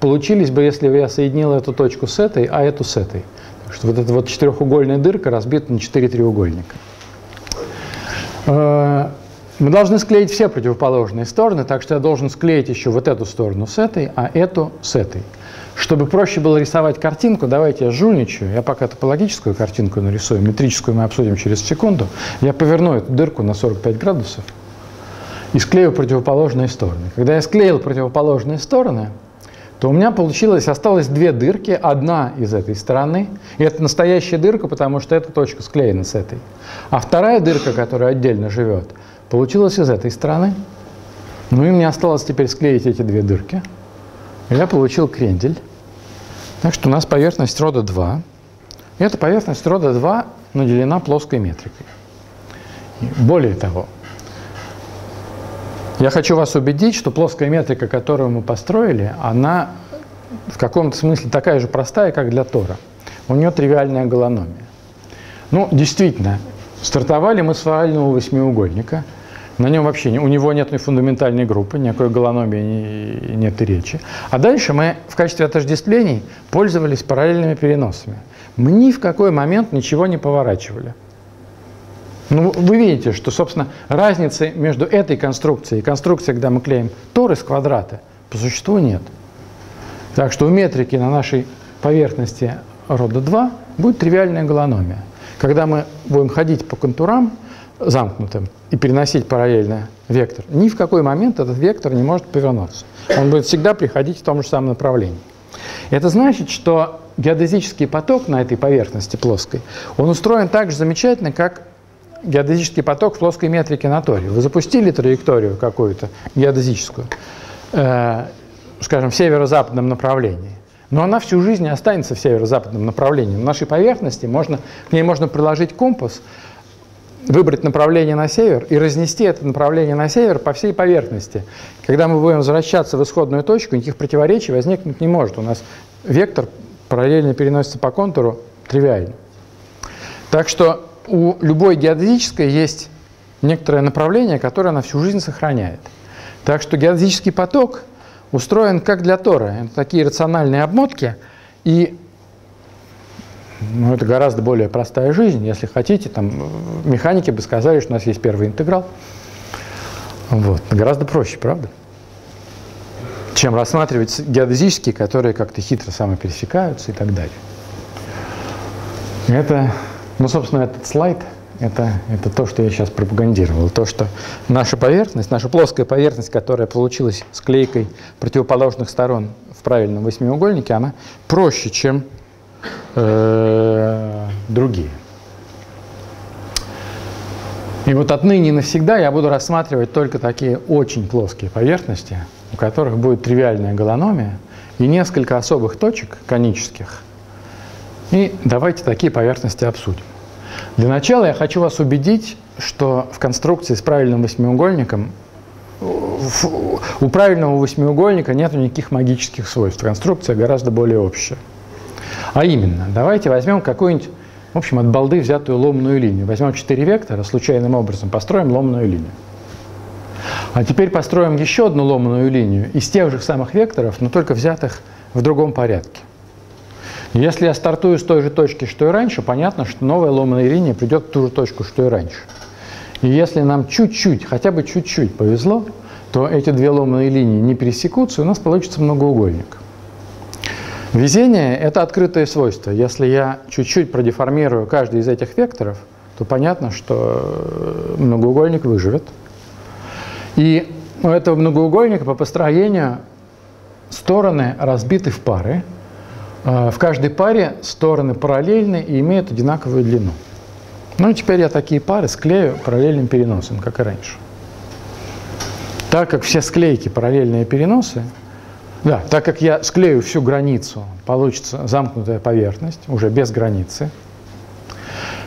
получились бы, если бы я соединил эту точку с этой, а эту с этой. Так что вот эта вот четырехугольная дырка разбита на четыре треугольника. Э, Мы должны склеить все противоположные стороны, так что я должен склеить еще вот эту сторону с этой, а эту с этой. Чтобы проще было рисовать картинку, давайте я жульничаю. Я пока топологическую картинку нарисую, метрическую мы обсудим через секунду. Я поверну эту дырку на сорок пять градусов и склею противоположные стороны. Когда я склеил противоположные стороны, то у меня получилось, осталось две дырки, одна из этой стороны, и это настоящая дырка, потому что эта точка склеена с этой. А вторая дырка, которая отдельно живет, получилось из этой стороны. Ну и мне осталось теперь склеить эти две дырки. Я получил крендель. Так что у нас поверхность рода два. И эта поверхность рода два наделена плоской метрикой. И более того, я хочу вас убедить, что плоская метрика, которую мы построили, она в каком-то смысле такая же простая, как для тора. У нее тривиальная голономия. Ну, действительно, стартовали мы с овального восьмиугольника. На нем вообще у него нет ни фундаментальной группы, никакой голономии нет и речи. А дальше мы в качестве отождествлений пользовались параллельными переносами. Мы ни в какой момент ничего не поворачивали. Ну, вы видите, что, собственно, разницы между этой конструкцией и конструкцией, когда мы клеим тор из квадрата, по существу нет. Так что у метрики на нашей поверхности рода два будет тривиальная голономия. Когда мы будем ходить по контурам замкнутым и переносить параллельно вектор, ни в какой момент этот вектор не может повернуться. Он будет всегда приходить в том же самом направлении. Это значит, что геодезический поток на этой поверхности плоской, он устроен так же замечательно, как геодезический поток в плоской метрике на торе. Вы запустили траекторию какую-то геодезическую, э, скажем, в северо-западном направлении. Но она всю жизнь останется в северо-западном направлении. На нашей поверхности можно, к ней можно приложить компас, выбрать направление на север и разнести это направление на север по всей поверхности. Когда мы будем возвращаться в исходную точку, никаких противоречий возникнуть не может. У нас вектор параллельно переносится по контуру тривиально. Так что у любой геодезической есть некоторое направление, которое она всю жизнь сохраняет. Так что геодезический поток устроен как для Тора. Это такие рациональные обмотки, и ну, это гораздо более простая жизнь. Если хотите, там механики бы сказали, что у нас есть первый интеграл. Вот. Гораздо проще, правда? Чем рассматривать геодезические, которые как-то хитро самопересекаются и так далее. Это, ну, собственно, этот слайд, это, это то, что я сейчас пропагандировал. То, что наша поверхность, наша плоская поверхность, которая получилась склейкой противоположных сторон в правильном восьмиугольнике, она проще, чем э, другие. И вот отныне и навсегда я буду рассматривать только такие очень плоские поверхности, у которых будет тривиальная голономия и несколько особых точек конических. И давайте такие поверхности обсудим. Для начала я хочу вас убедить, что в конструкции с правильным восьмиугольником у правильного восьмиугольника нет никаких магических свойств. Конструкция гораздо более общая. А именно, давайте возьмем какую-нибудь, в общем, от балды взятую ломную линию. Возьмем четыре вектора, случайным образом построим ломную линию. А теперь построим еще одну ломаную линию из тех же самых векторов, но только взятых в другом порядке. Если я стартую с той же точки, что и раньше, понятно, что новая ломаная линия придет в ту же точку, что и раньше. И если нам чуть-чуть, хотя бы чуть-чуть повезло, то эти две ломаные линии не пересекутся, и у нас получится многоугольник. Везение – это открытое свойство. Если я чуть-чуть продеформирую каждый из этих векторов, то понятно, что многоугольник выживет. И у этого многоугольника по построению стороны разбиты в пары. В каждой паре стороны параллельны и имеют одинаковую длину. Ну и теперь я такие пары склею параллельным переносом, как и раньше. Так как все склейки параллельные переносы, да, так как я склею всю границу, получится замкнутая поверхность, уже без границы.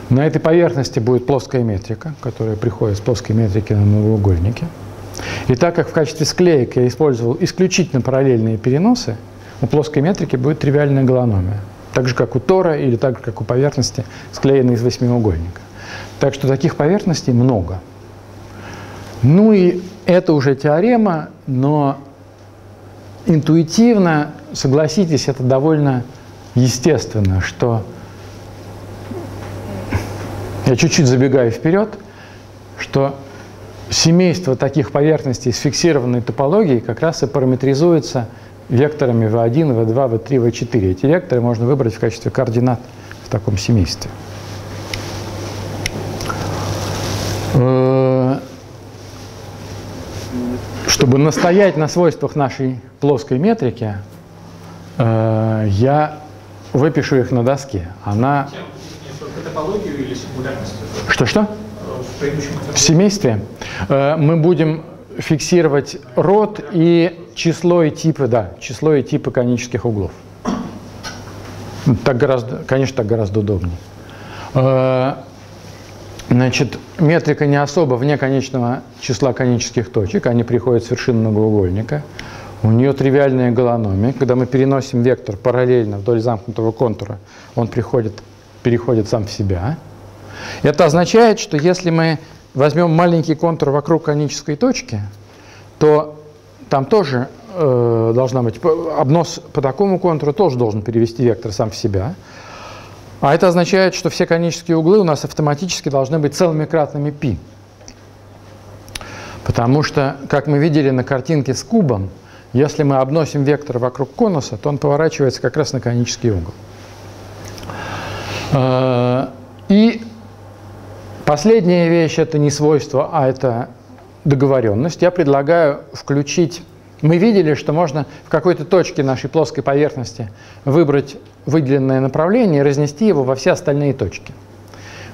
На этой поверхности будет плоская метрика, которая приходит с плоской метрики на многоугольнике. И так как в качестве склеек я использовал исключительно параллельные переносы, у плоской метрики будет тривиальная голономия, так же, как у Тора или так же, как у поверхности, склеенной из восьмиугольника. Так что таких поверхностей много. Ну и это уже теорема, но интуитивно, согласитесь, это довольно естественно, что я чуть-чуть забегаю вперед, что семейство таких поверхностей с фиксированной топологией как раз и параметризуется векторами вэ один, вэ два, вэ три, вэ четыре. Эти векторы можно выбрать в качестве координат в таком семействе. Чтобы настоять на свойствах нашей плоской метрики, я выпишу их на доске. Она... Топологию или сингулярность? Что-что? В, в семействе мы будем фиксировать род и число и типы, да, число и типы конических углов. Так гораздо, конечно, так гораздо удобнее. Значит, метрика не особо вне конечного числа конических точек, они приходят с вершин многоугольника. У нее тривиальная голономия. Когда мы переносим вектор параллельно вдоль замкнутого контура, он приходит... переходит сам в себя. Это означает, что если мы возьмем маленький контур вокруг конической точки, то там тоже э, должна быть обнос по такому контуру, тоже должен перевести вектор сам в себя. А это означает, что все конические углы у нас автоматически должны быть целыми кратными π. Потому что, как мы видели на картинке с кубом, если мы обносим вектор вокруг конуса, то он поворачивается как раз на конический угол. И последняя вещь – это не свойство, а это договоренность. Я предлагаю включить… Мы видели, что можно в какой-то точке нашей плоской поверхности выбрать выделенное направление и разнести его во все остальные точки.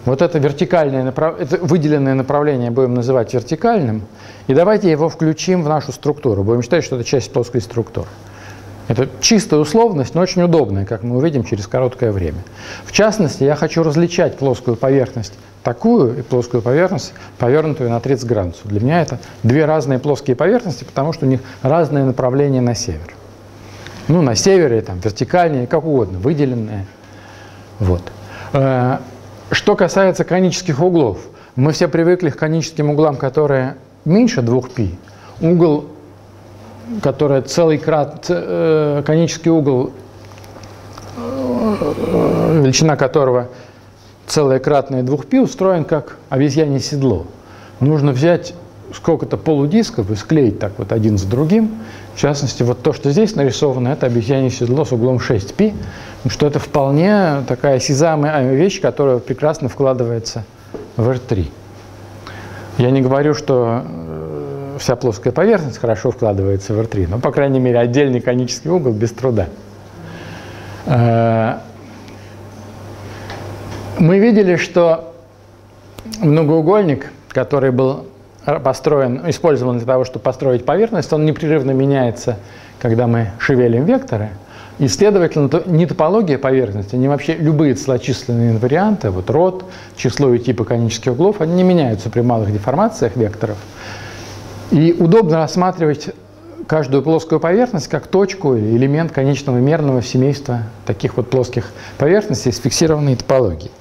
Вот это вертикальное направ... это выделенное направление будем называть вертикальным. И давайте его включим в нашу структуру. Будем считать, что это часть плоской структуры. Это чистая условность, но очень удобная, как мы увидим через короткое время. В частности, я хочу различать плоскую поверхность такую и плоскую поверхность, повернутую на тридцать градусов. Для меня это две разные плоские поверхности, потому что у них разное направление на север. Ну, на севере, там, вертикальные, как угодно, выделенные. Вот. Что касается конических углов, мы все привыкли к коническим углам, которые меньше двух пи. Угол, который целый крат, э, конический угол, э, величина которого целое кратное двух пи, устроен как обезьянье седло. Нужно взять сколько-то полудисков и склеить так вот один за другим. В частности, вот то, что здесь нарисовано, это обезьянье седло с углом шесть пи, что это вполне такая осязаемая вещь, которая прекрасно вкладывается в эр три. Я не говорю, что вся плоская поверхность хорошо вкладывается в эр три, но, по крайней мере, отдельный конический угол без труда. Мы видели, что многоугольник, который был построен, использован для того, чтобы построить поверхность, он непрерывно меняется, когда мы шевелим векторы. И, следовательно, не топология поверхности, не вообще любые целочисленные инварианты, вот род, число и типы конических углов, они не меняются при малых деформациях векторов. И удобно рассматривать каждую плоскую поверхность как точку или элемент конечного мерного семейства таких вот плоских поверхностей с фиксированной топологией.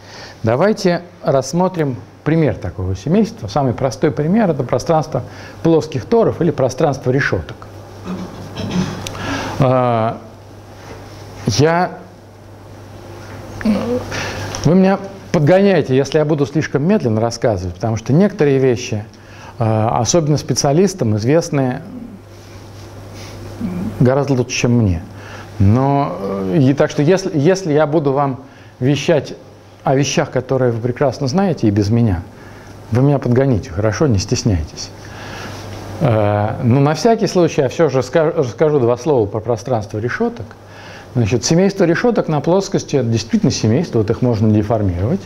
Давайте рассмотрим пример такого семейства. Самый простой пример – это пространство плоских торов или пространство решеток. Я... Вы меня подгоняете, если я буду слишком медленно рассказывать, потому что некоторые вещи, особенно специалистам, известны гораздо лучше, чем мне. Но, и, так что если, если я буду вам вещать о вещах, которые вы прекрасно знаете и без меня, вы меня подгоните, хорошо, не стесняйтесь. Но на всякий случай я все же расскажу два слова про пространство решеток. Значит, семейство решеток на плоскости – это действительно семейство, вот их можно деформировать.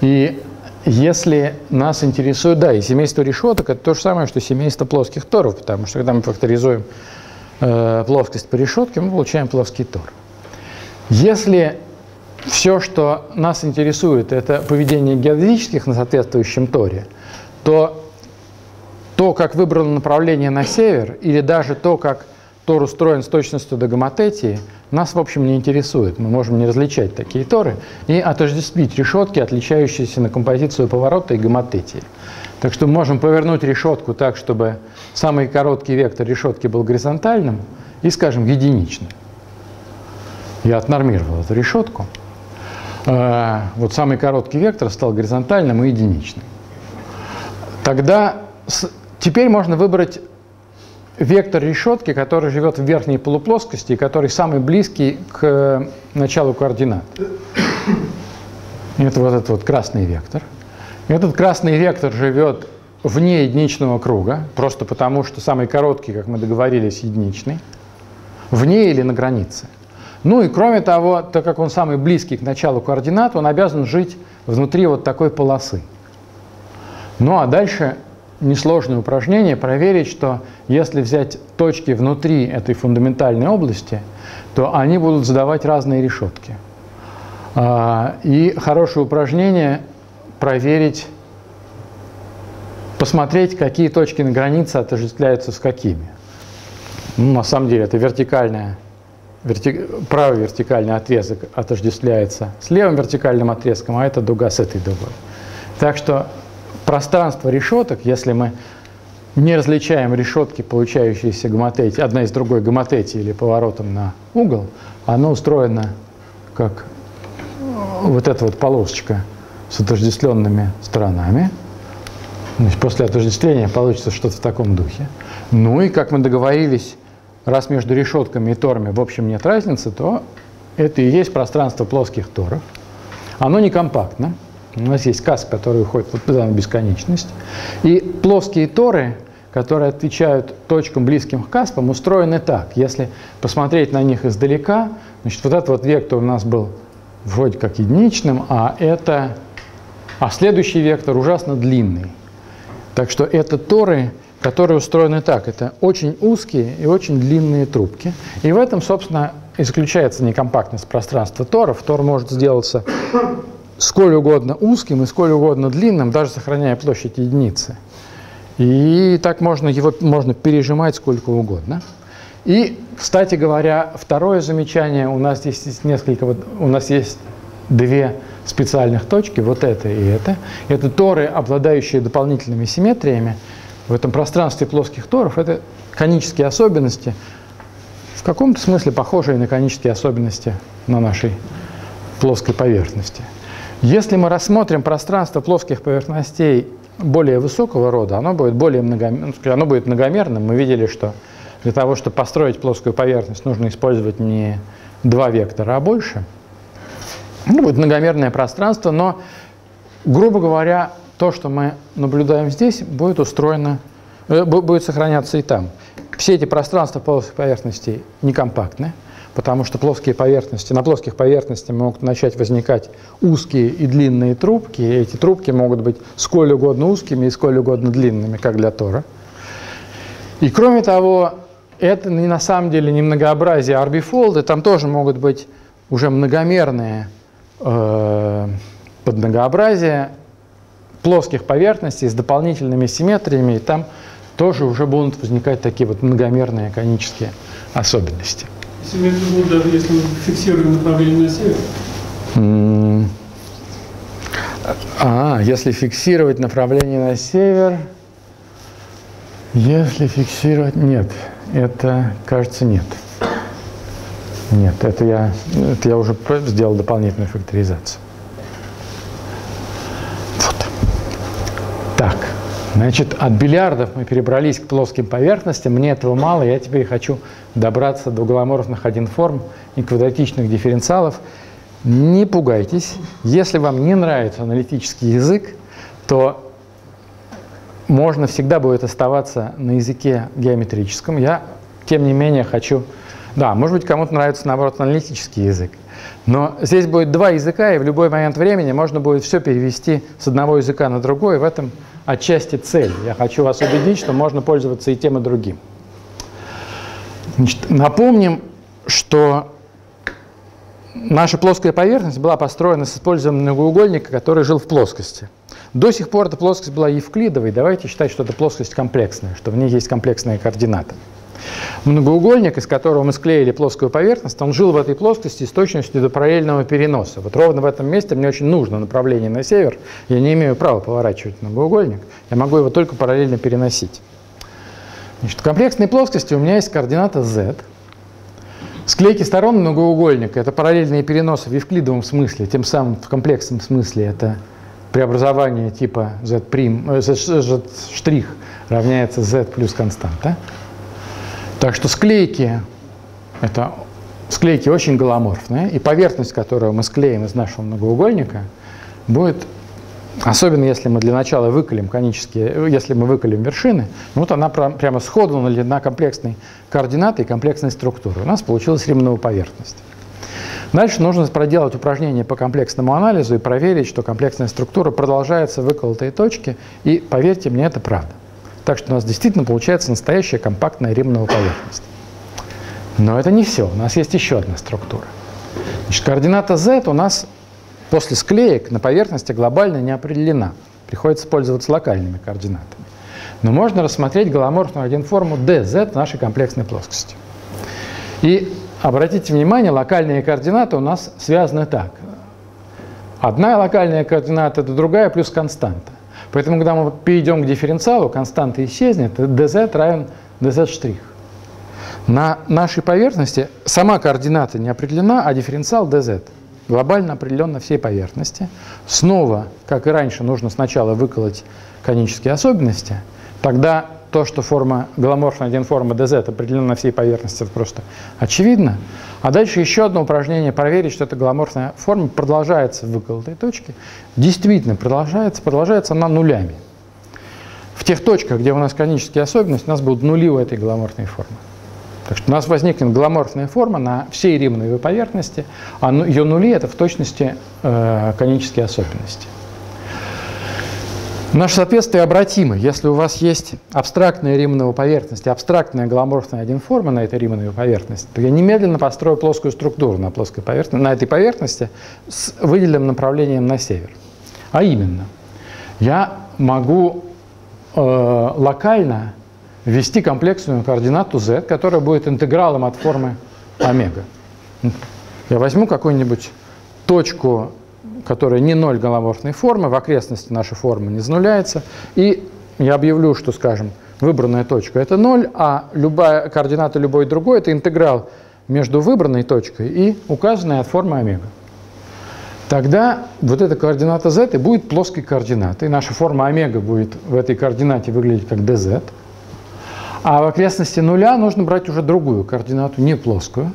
И если нас интересует, да, и семейство решеток – это то же самое, что семейство плоских торов, потому что когда мы факторизуем э, плоскость по решетке, мы получаем плоский тор. Если все, что нас интересует, это поведение геодезических на соответствующем торе, то то, как выбрано направление на север, или даже то, как тор устроен с точностью до гомотетии, нас, в общем, не интересует. Мы можем не различать такие торы и отождествить решетки, отличающиеся на композицию поворота и гомотетии. Так что мы можем повернуть решетку так, чтобы самый короткий вектор решетки был горизонтальным и, скажем, единичным. Я отнормировал эту решетку. Вот самый короткий вектор стал горизонтальным и единичным. Тогда теперь можно выбрать вектор решетки, который живет в верхней полуплоскости и который самый близкий к началу координат. Это вот этот вот красный вектор. Этот красный вектор живет вне единичного круга, просто потому что самый короткий, как мы договорились, единичный, вне или на границе. Ну и кроме того, так как он самый близкий к началу координат, он обязан жить внутри вот такой полосы. Ну а дальше несложное упражнение проверить, что если взять точки внутри этой фундаментальной области, то они будут задавать разные решетки. И хорошее упражнение проверить, посмотреть, какие точки на границе отождествляются с какими. Ну, на самом деле это вертикальная, верти, правый вертикальный отрезок отождествляется с левым вертикальным отрезком, а это дуга с этой дугой. Так что пространство решеток, если мы не различаем решетки, получающиеся гомотетии, одна из другой гомотетии или поворотом на угол, оно устроено как вот эта вот полосочка с отождествленными сторонами. Значит, после отождествления получится что-то в таком духе. Ну и, как мы договорились, раз между решетками и торами в общем нет разницы, то это и есть пространство плоских торов. Оно не компактно. У нас есть касс, который уходит в бесконечность. И плоские торы, которые отвечают точкам, близким к каспам, устроены так. Если посмотреть на них издалека, значит, вот этот вот вектор у нас был вроде как единичным, а, это... а следующий вектор ужасно длинный. Так что это торы, которые устроены так. Это очень узкие и очень длинные трубки. И в этом, собственно, исключается некомпактность пространства торов. Тор может сделаться сколь угодно узким и сколь угодно длинным, даже сохраняя площадь единицы. И так можно его можно пережимать сколько угодно. И, кстати говоря, второе замечание. У нас есть, есть несколько, вот, у нас есть две специальных точки, вот это и это. Это торы, обладающие дополнительными симметриями. В этом пространстве плоских торов это конические особенности, в каком-то смысле похожие на конические особенности на нашей плоской поверхности. Если мы рассмотрим пространство плоских поверхностей более высокого рода, оно будет более многомерным, оно будет многомерным. Мы видели, что для того, чтобы построить плоскую поверхность, нужно использовать не два вектора, а больше. Ну, будет многомерное пространство, но, грубо говоря, то, что мы наблюдаем здесь, будет устроено, будет сохраняться и там. Все эти пространства плоских поверхностей некомпактны, потому что плоские поверхности, на плоских поверхностях могут начать возникать узкие и длинные трубки, и эти трубки могут быть сколь угодно узкими и сколь угодно длинными, как для тора. И кроме того, это на самом деле не многообразие, а орбифолды, там тоже могут быть уже многомерные э, подмногообразия плоских поверхностей с дополнительными симметриями, и там тоже уже будут возникать такие вот многомерные конические особенности. Симметрия будет, даже если мы фиксируем направление на север? Mm. А, если фиксировать направление на север, если фиксировать... Нет, это, кажется, нет. Нет, это я, это я уже сделал дополнительную факторизацию. Вот. Так, значит, от бильярдов мы перебрались к плоским поверхностям. Мне этого мало, я теперь хочу добраться до голоморфных одноформ и квадратичных дифференциалов. Не пугайтесь, если вам не нравится аналитический язык, то можно всегда будет оставаться на языке геометрическом. Я, тем не менее, хочу... Да, может быть, кому-то нравится, наоборот, аналитический язык. Но здесь будет два языка, и в любой момент времени можно будет все перевести с одного языка на другой. В этом отчасти цель. Я хочу вас убедить, что можно пользоваться и тем, и другим. Значит, напомним, что наша плоская поверхность была построена с использованием многоугольника, который жил в плоскости. До сих пор эта плоскость была евклидовой. Давайте считать, что это плоскость комплексная, что в ней есть комплексные координаты. Многоугольник, из которого мы склеили плоскую поверхность, он жил в этой плоскости с точностью до параллельного переноса. Вот ровно в этом месте мне очень нужно направление на север. Я не имею права поворачивать многоугольник. Я могу его только параллельно переносить. Значит, в комплексной плоскости у меня есть координата z. Склейки сторон многоугольника – это параллельные переносы в евклидовом смысле, тем самым в комплексном смысле это преобразование типа z', z' равняется z плюс константа. Так что склейки, это, склейки очень голоморфные, и поверхность, которую мы склеим из нашего многоугольника, будет, особенно если мы для начала выколем конические, если мы выколем вершины, вот она прям, прямо сходу на комплексной координаты и комплексной структуры. У нас получилась риманова поверхность. Дальше нужно проделать упражнение по комплексному анализу и проверить, что комплексная структура продолжается в выколотой точке, и, поверьте мне, это правда. Так что у нас действительно получается настоящая компактная риманова поверхность. Но это не все. У нас есть еще одна структура. Значит, координата z у нас после склеек на поверхности глобально не определена. Приходится пользоваться локальными координатами. Но можно рассмотреть голоморфную одноформу dz в нашей комплексной плоскости. И обратите внимание, локальные координаты у нас связаны так. Одна локальная координата – это другая плюс константа. Поэтому, когда мы перейдем к дифференциалу, константа исчезнет, и dz равен dz'. На нашей поверхности сама координата не определена, а дифференциал dz глобально определен на всей поверхности. Снова, как и раньше, нужно сначала выколоть конические особенности. Тогда то, что форма голоморфная одноформа dz определена на всей поверхности, это просто очевидно. А дальше еще одно упражнение проверить, что эта голоморфная форма продолжается в выколотой точке. Действительно продолжается, продолжается она нулями. В тех точках, где у нас конические особенности, у нас будут нули у этой голоморфной формы. Так что у нас возникнет голоморфная форма на всей римановой поверхности, а ее нули – это в точности э, конические особенности. Наши соответствия обратимы. Если у вас есть абстрактная римановая поверхность и абстрактная голоморфная одноформа на этой римановой поверхности, то я немедленно построю плоскую структуру на, плоской поверхности, на этой поверхности с выделенным направлением на север. А именно, я могу э, локально ввести комплексную координату z, которая будет интегралом от формы омега. Я возьму какую-нибудь точку которая не ноль голоморфной формы, в окрестности наша форма не изнуляется, и я объявлю, что, скажем, выбранная точка – это ноль, а любая координата любой другой – это интеграл между выбранной точкой и указанной от формы омега. Тогда вот эта координата z и будет плоской координатой. Наша форма омега будет в этой координате выглядеть как dz. А в окрестности нуля нужно брать уже другую координату, не плоскую.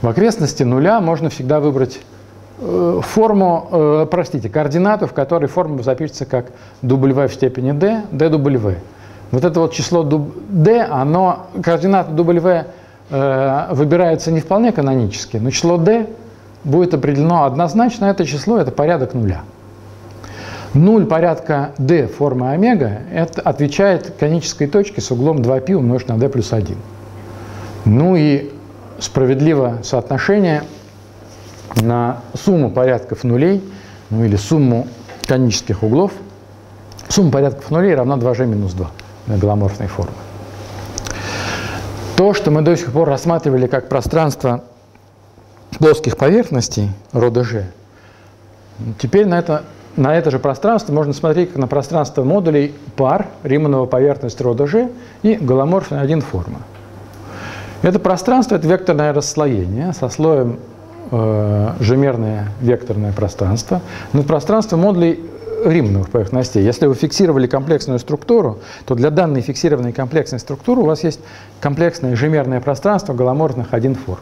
В окрестности нуля можно всегда выбрать форму, э, простите, координату, в которой форма запишется как w в степени d, dw. Вот это вот число d, оно, координата w э, выбирается не вполне канонически, но число d будет определено однозначно, это число, это порядок нуля. Нуль порядка d формы омега, это отвечает конической точке с углом два π умножить на d плюс один. Ну и справедливо соотношение на сумму порядков нулей, ну или сумму конических углов, сумма порядков нулей равна два g минус два на голоморфной форме. То, что мы до сих пор рассматривали как пространство плоских поверхностей рода G, теперь на это, на это же пространство можно смотреть как на пространство модулей пар Риманова поверхность рода G и голоморфная одноформа. Это пространство – это векторное расслоение со слоем G-мерное векторное пространство, но пространство модулей Римановых поверхностей. Если вы фиксировали комплексную структуру, то для данной фиксированной комплексной структуры у вас есть комплексное G-мерное пространство голоморфных одноформ.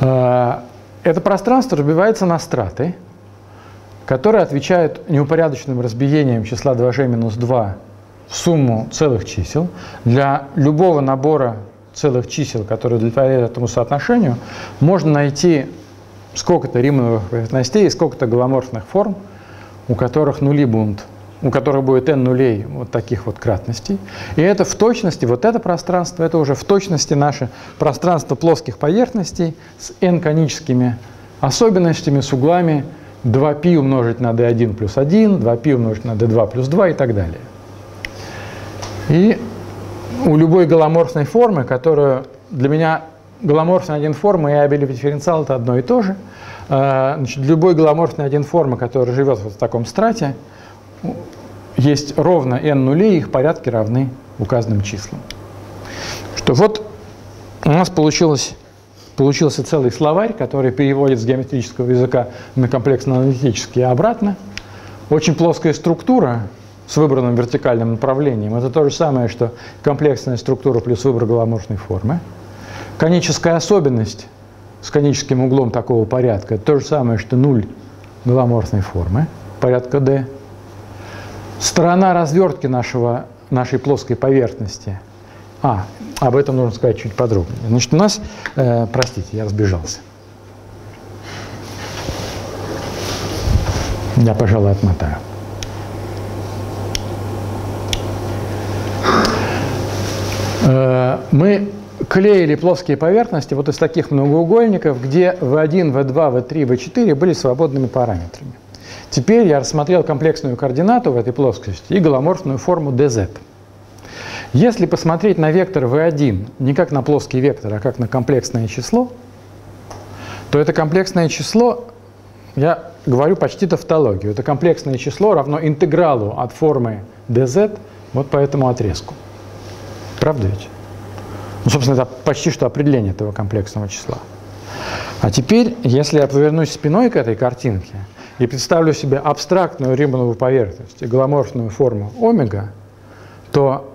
Это пространство разбивается на страты, которые отвечают неупорядоченным разбиением числа два g минус два в сумму целых чисел. Для любого набора целых чисел, которые удовлетворяют этому соотношению, можно найти сколько-то римановых поверхностей и сколько-то голоморфных форм, у которых нули будут, у которых будет n нулей вот таких вот кратностей. И это в точности, вот это пространство, это уже в точности наше пространство плоских поверхностей с n коническими особенностями, с углами два π умножить на d один плюс один, два π умножить на d два плюс два и так далее. И у любой голоморфной формы, которую для меня голоморфная одноформа и абелевый дифференциал – это одно и то же, значит, любой голоморфной одноформы, которая живет вот в таком страте, есть ровно n нулей, их порядки равны указанным числам. Что вот у нас получилось, получился целый словарь, который переводит с геометрического языка на комплексно-аналитический и обратно. Очень плоская структура с выбранным вертикальным направлением – это то же самое, что комплексная структура плюс выбор голоморфной формы. Коническая особенность с коническим углом такого порядка – это то же самое, что нуль голоморфной формы, порядка d. Сторона развертки нашего, нашей плоской поверхности. А, об этом нужно сказать чуть подробнее. Значит, у нас, э, простите, я разбежался. Я, пожалуй, отмотаю. Мы клеили плоские поверхности вот из таких многоугольников, где вэ один, вэ два, вэ три, вэ четыре были свободными параметрами. Теперь я рассмотрел комплексную координату в этой плоскости и голоморфную форму dz. Если посмотреть на вектор вэ один не как на плоский вектор, а как на комплексное число, то это комплексное число, я говорю почти тавтологию, это комплексное число равно интегралу от формы dz вот по этому отрезку. Правда ведь? Ну, собственно, это почти что определение этого комплексного числа. А теперь, если я повернусь спиной к этой картинке и представлю себе абстрактную Риманову поверхность и голоморфную форму омега, то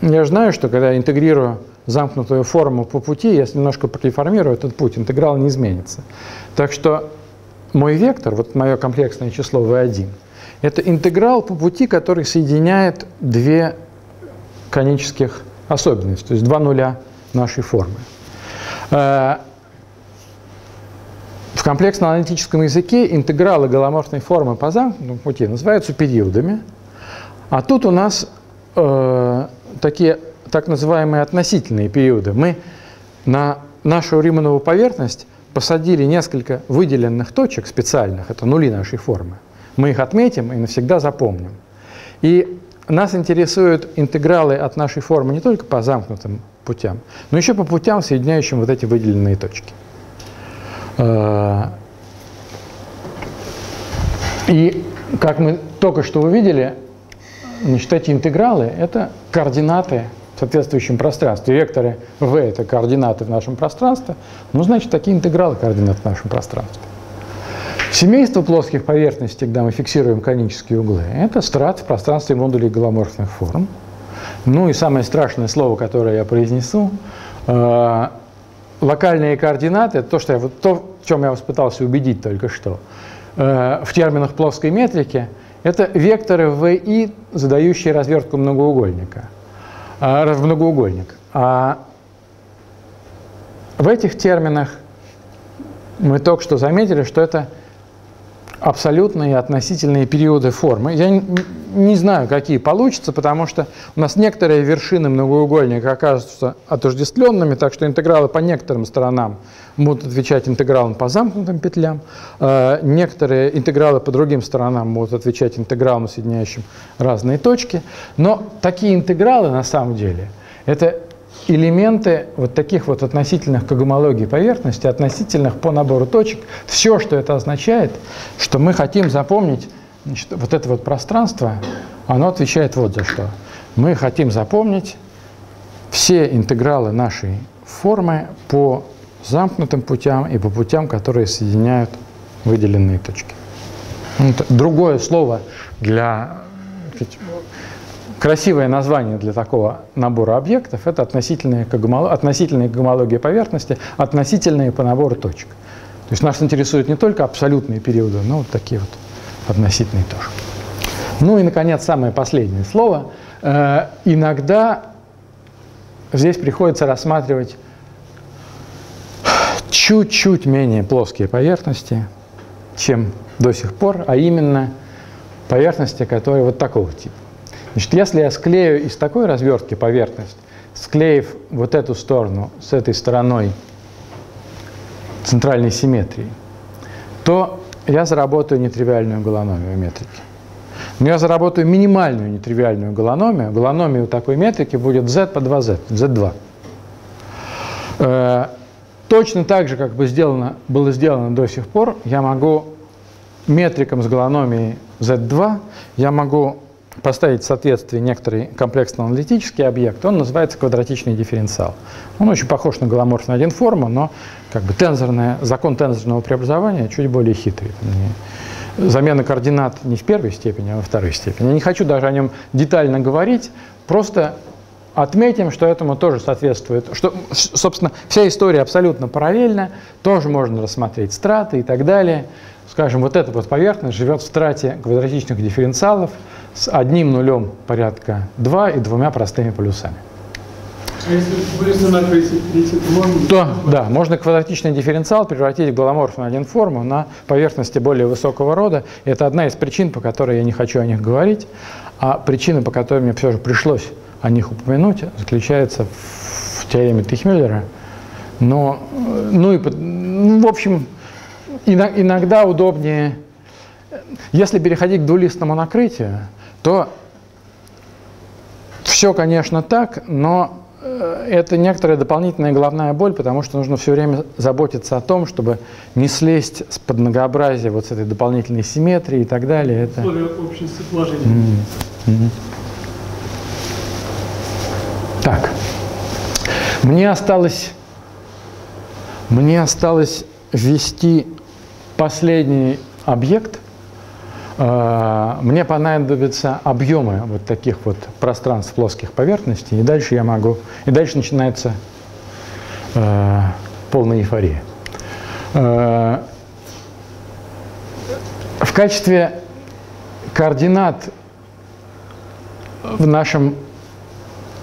я знаю, что когда я интегрирую замкнутую форму по пути, если немножко протрансформирую этот путь, интеграл не изменится. Так что мой вектор, вот мое комплексное число вэ один, это интеграл по пути, который соединяет две конических особенностей, то есть два нуля нашей формы. В комплексно-аналитическом языке интегралы голоморфной формы по замкнутому пути называются периодами, а тут у нас э, такие так называемые относительные периоды. Мы на нашу Риманову поверхность посадили несколько выделенных точек специальных, это нули нашей формы. Мы их отметим и навсегда запомним. И нас интересуют интегралы от нашей формы не только по замкнутым путям, но еще по путям, соединяющим вот эти выделенные точки. И, как мы только что увидели, значит, эти интегралы – это координаты в соответствующем пространстве. Векторы v – это координаты в нашем пространстве. Ну, значит, такие интегралы координат в нашем пространстве. Семейство плоских поверхностей, когда мы фиксируем конические углы, это страт в пространстве модулей голоморфных форм. Ну и самое страшное слово, которое я произнесу, э, локальные координаты, это то, что я, вот то, в чем я вас пытался убедить только что, э, в терминах плоской метрики, это векторы ви, задающие развертку многоугольника. Э, многоугольник. А в этих терминах мы только что заметили, что это абсолютные и относительные периоды формы. Я не знаю, какие получатся, потому что у нас некоторые вершины многоугольника окажутся отождествленными, так что интегралы по некоторым сторонам будут отвечать интегралам по замкнутым петлям, некоторые интегралы по другим сторонам будут отвечать интегралам, соединяющим разные точки. Но такие интегралы на самом деле это элементы вот таких вот относительных к гомологии поверхности, относительных по набору точек. Все, что это означает, что мы хотим запомнить, значит, вот это вот пространство, оно отвечает вот за что. Мы хотим запомнить все интегралы нашей формы по замкнутым путям и по путям, которые соединяют выделенные точки. Другое слово для... Красивое название для такого набора объектов – это относительные к гомологии поверхности, относительные по набору точек. То есть нас интересуют не только абсолютные периоды, но вот такие вот относительные тоже. Ну и, наконец, самое последнее слово. Э, иногда здесь приходится рассматривать чуть-чуть менее плоские поверхности, чем до сих пор, а именно поверхности, которые вот такого типа. Значит, если я склею из такой развертки поверхность, склеив вот эту сторону с этой стороной центральной симметрии, то я заработаю нетривиальную голономию метрики. Но я заработаю минимальную нетривиальную голономию. Голономию такой метрики будет зет по два зет, зет два. Точно так же, как бы сделано, было сделано до сих пор, я могу метрикам с голономией зет два, я могу поставить в соответствие некоторый комплексно-аналитический объект, он называется квадратичный дифференциал. Он очень похож на голоморфную одноформу, но как бы тензорное, закон тензорного преобразования чуть более хитрый. Замена координат не в первой степени, а во второй степени. Я не хочу даже о нем детально говорить, просто отметим, что этому тоже соответствует, что, собственно, вся история абсолютно параллельна, тоже можно рассмотреть страты и так далее. Скажем, вот эта вот поверхность живет в страте квадратичных дифференциалов с одним нулем порядка два и двумя простыми полюсами. А если полюсы одинаковые, можно... Да, да, можно квадратичный дифференциал превратить в голоморфную одноформу на поверхности более высокого рода. И это одна из причин, по которой я не хочу о них говорить, а причина, по которой мне все же пришлось о них упомянуть, заключается в теореме Тихмюллера. Но, ну и, ну, в общем, иногда удобнее, если переходить к двулистному накрытию, то все, конечно, так, но это некоторая дополнительная головная боль, потому что нужно все время заботиться о том, чтобы не слезть с под многообразия вот с этой дополнительной симметрии и так далее. Это... общности положения. Mm-hmm. Mm-hmm. Так, мне осталось, мне осталось ввести последний объект. Мне понадобятся объемы вот таких вот пространств плоских поверхностей, и дальше я могу, и дальше начинается э, полная эйфория. Э, в качестве координат в нашем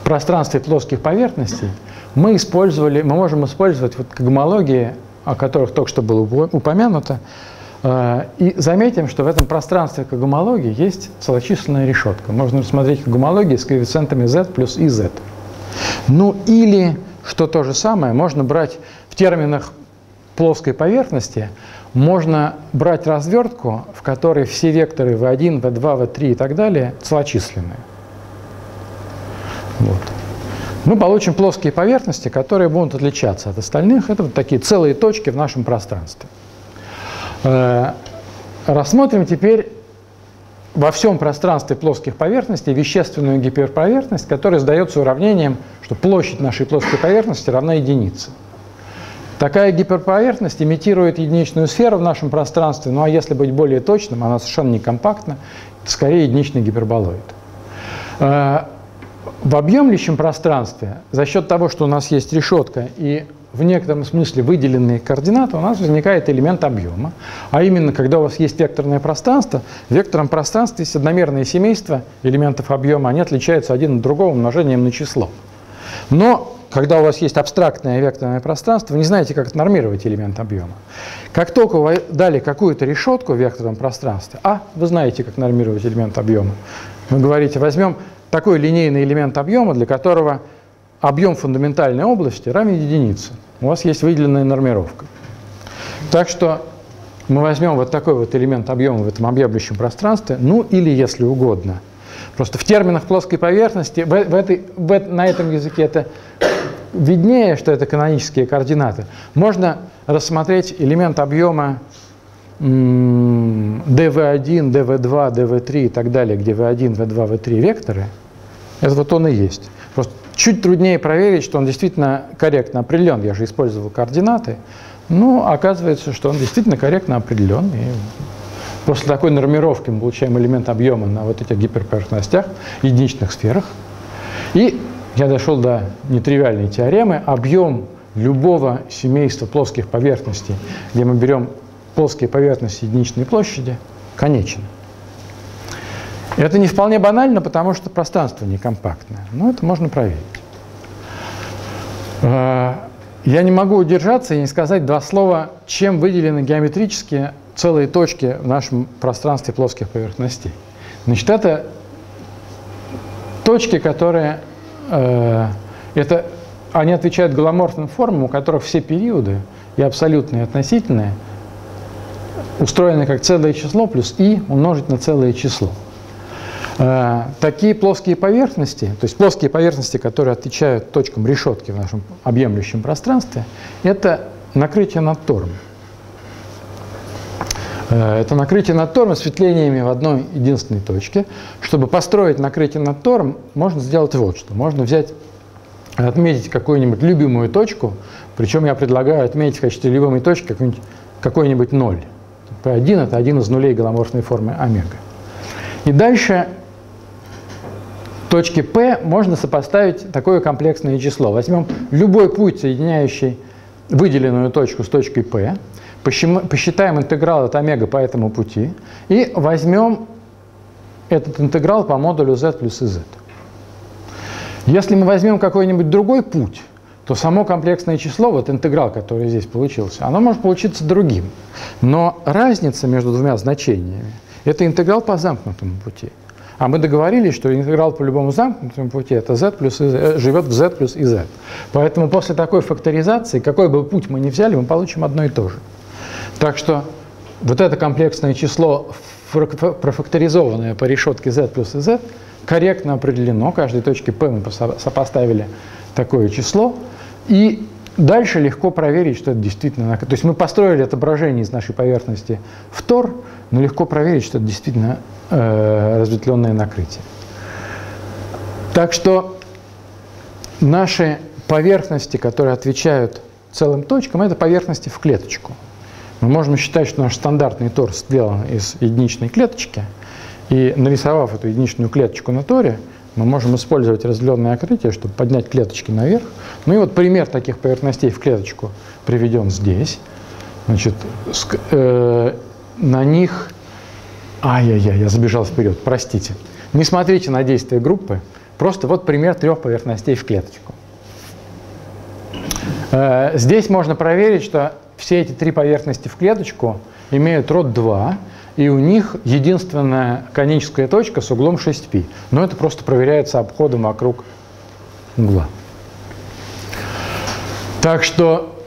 пространстве плоских поверхностей мы использовали, мы можем использовать вот гомологии, о которых только что было упомянуто. И заметим, что в этом пространстве когомологии есть целочисленная решетка. Можно рассмотреть когомологии с коэффициентами зет плюс и зет. Ну или, что то же самое, можно брать в терминах плоской поверхности, можно брать развертку, в которой все векторы ви один, ви два, ви три и так далее целочисленные. Вот. Мы получим плоские поверхности, которые будут отличаться от остальных. Это вот такие целые точки в нашем пространстве. Рассмотрим теперь во всем пространстве плоских поверхностей вещественную гиперповерхность, которая сдается уравнением, что площадь нашей плоской поверхности равна единице. Такая гиперповерхность имитирует единичную сферу в нашем пространстве, ну а если быть более точным, она совершенно не компактна, скорее единичный гиперболоид. В объемлющем пространстве за счет того, что у нас есть решетка и в некотором смысле выделенные координаты, у нас возникает элемент объема. А именно, когда у вас есть векторное пространство, в векторном пространстве есть одномерное семейство элементов объема, они отличаются один от другого умножением на число. Но когда у вас есть абстрактное векторное пространство, вы не знаете, как нормировать элемент объема. Как только вы дали какую-то решетку в векторном пространстве, а вы знаете, как нормировать элемент объема, вы говорите, возьмем такой линейный элемент объема, для которого объем фундаментальной области равен единице. У вас есть выделенная нормировка. Так что мы возьмем вот такой вот элемент объема в этом объемлющем пространстве, ну или, если угодно, просто в терминах плоской поверхности, в, в этой, в, на этом языке это виднее, что это канонические координаты, можно рассмотреть элемент объема ди ви один, ди ви два, ди ви три и так далее, где ви один, ви два, ви три векторы. Это вот он и есть. Просто чуть труднее проверить, что он действительно корректно определен. Я же использовал координаты. Но оказывается, что он действительно корректно определен. И после такой нормировки мы получаем элемент объема на вот этих гиперповерхностях, единичных сферах. И я дошел до нетривиальной теоремы. Объем любого семейства плоских поверхностей, где мы берем плоские поверхности единичной площади, конечен. Это не вполне банально, потому что пространство некомпактное. Но это можно проверить. Я не могу удержаться и не сказать два слова, чем выделены геометрические целые точки в нашем пространстве плоских поверхностей. Значит, это точки, которые... Это, они отвечают голоморфным формам, у которых все периоды, и абсолютные, и относительные, устроены как целое число плюс и умножить на целое число. Такие плоские поверхности, то есть плоские поверхности, которые отвечают точкам решетки в нашем объемлющем пространстве, это накрытие над тором. Это накрытие над тором с светлениями в одной единственной точке. Чтобы построить накрытие над тором, можно сделать вот что. Можно взять, отметить какую-нибудь любимую точку, причем я предлагаю отметить в качестве любимой точки какой-нибудь ноль. пэ один – это один из нулей голоморфной формы омега. И дальше точки P можно сопоставить такое комплексное число. Возьмем любой путь, соединяющий выделенную точку с точкой P, посчитаем интеграл от омега по этому пути и возьмем этот интеграл по модулю z плюс из. Если мы возьмем какой-нибудь другой путь, то само комплексное число, вот интеграл, который здесь получился, оно может получиться другим. Но разница между двумя значениями — это интеграл по замкнутому пути. А мы договорились, что интеграл по любому замкнутому пути это z плюс iz, живет в z плюс iz. Поэтому после такой факторизации, какой бы путь мы ни взяли, мы получим одно и то же. Так что вот это комплексное число, профакторизованное по решетке z плюс iz, корректно определено. Каждой точке P мы сопоставили такое число. И дальше легко проверить, что это действительно... То есть мы построили отображение из нашей поверхности в тор, но легко проверить, что это действительно э, разветвленное накрытие. Так что наши поверхности, которые отвечают целым точкам, это поверхности в клеточку. Мы можем считать, что наш стандартный тор сделан из единичной клеточки, и нарисовав эту единичную клеточку на торе, мы можем использовать разделенное накрытие, чтобы поднять клеточки наверх. Ну и вот пример таких поверхностей в клеточку приведен здесь. Значит, э, на них... Ай-яй-яй, я забежал вперед, простите. Не смотрите на действия группы, просто вот пример трех поверхностей в клеточку. Э, здесь можно проверить, что все эти три поверхности в клеточку имеют род два, и у них единственная коническая точка с углом шесть пи. Но это просто проверяется обходом вокруг угла. Так что,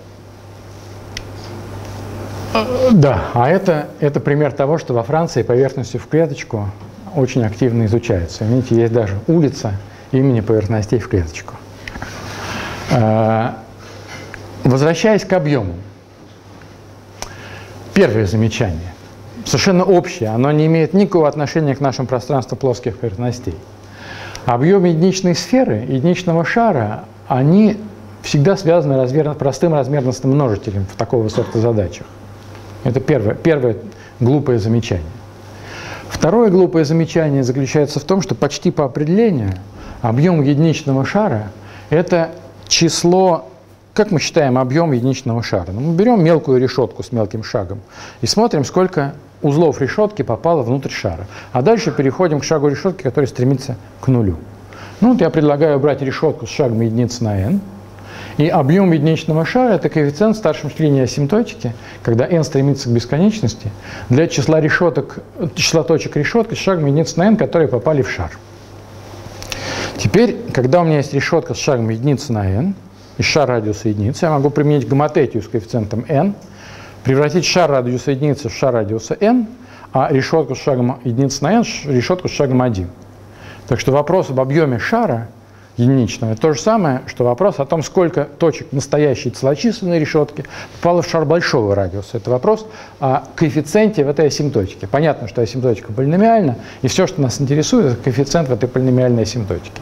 да, а это, это пример того, что во Франции поверхности в клеточку очень активно изучаются. Видите, есть даже улица имени поверхностей в клеточку. Возвращаясь к объему. Первое замечание. совершенно общее, оно не имеет никакого отношения к нашему пространству плоских поверхностей. Объем единичной сферы, единичного шара, они всегда связаны размерно, простым размерностным множителем в такого сорта задачах. Это первое, первое глупое замечание. Второе глупое замечание заключается в том, что почти по определению объем единичного шара – это число, как мы считаем объем единичного шара. Ну, мы берем мелкую решетку с мелким шагом и смотрим, сколько узлов решетки попало внутрь шара. А дальше переходим к шагу решетки, который стремится к нулю. Ну, вот я предлагаю брать решетку с шагом единицы на n. И объем единичного шара – это коэффициент в старшем члене асимптотики, когда n стремится к бесконечности, для числа, решеток, числа точек решетки с шагом единицы на n, которые попали в шар. Теперь, когда у меня есть решетка с шагом единицы на n, и шар радиуса единицы, я могу применить гомотетию с коэффициентом n, превратить шар радиуса единицы в шар радиуса n, а решетку с шагом единицы на n – решетку с шагом один. Так что вопрос об объеме шара единичного – это то же самое, что вопрос о том, сколько точек настоящей целочисленной решетки попало в шар большого радиуса. Это вопрос о коэффициенте в этой асимптотике. Понятно, что асимптотика полиномиальна, и все, что нас интересует, это коэффициент в этой полиномиальной асимптотике.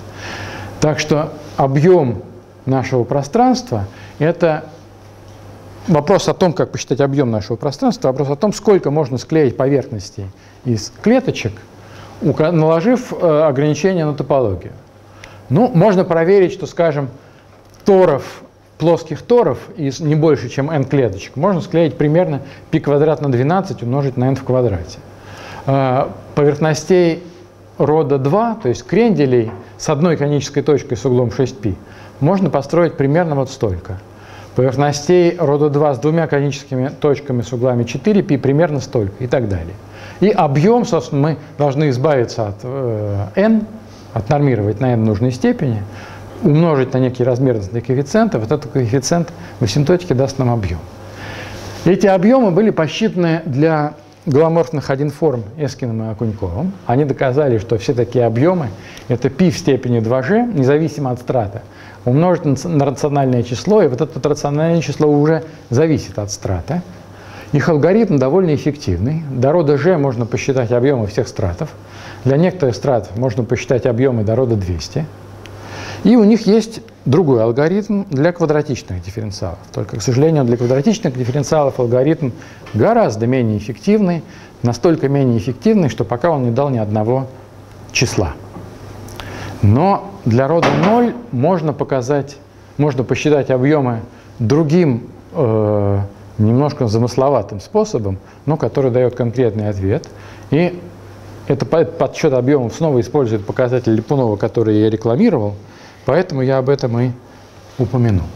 Так что объем нашего пространства – это вопрос о том, как посчитать объем нашего пространства, вопрос о том, сколько можно склеить поверхностей из клеточек, наложив ограничения на топологию. Ну, можно проверить, что, скажем, торов, плоских торов из не больше, чем n клеточек, можно склеить примерно π квадрат на двенадцать умножить на n в квадрате. Поверхностей рода два, то есть кренделей с одной конической точкой с углом шесть π, можно построить примерно вот столько. Поверхностей рода два с двумя коническими точками с углами четыре π примерно столько и так далее. И объем, собственно, мы должны избавиться от э, n, отнормировать на n нужной степени, умножить на некий размерностный коэффициент, вот этот коэффициент в асимптотике даст нам объем. Эти объемы были посчитаны для голоморфных одноформ Эскиным и Окуньковым. Они доказали, что все такие объемы – это π в степени два джи, независимо от страта, умножить на рациональное число, и вот это рациональное число уже зависит от страта. Их алгоритм довольно эффективный. До рода g можно посчитать объемы всех стратов. Для некоторых страт можно посчитать объемы до рода двести. И у них есть другой алгоритм для квадратичных дифференциалов. Только, к сожалению, для квадратичных дифференциалов алгоритм гораздо менее эффективный, настолько менее эффективный, что пока он не дал ни одного числа. Но для рода ноль можно показать, можно посчитать объемы другим, э, немножко замысловатым способом, но который дает конкретный ответ. И это подсчет объемов снова использует показатель Ляпунова, который я рекламировал, поэтому я об этом и упомянул.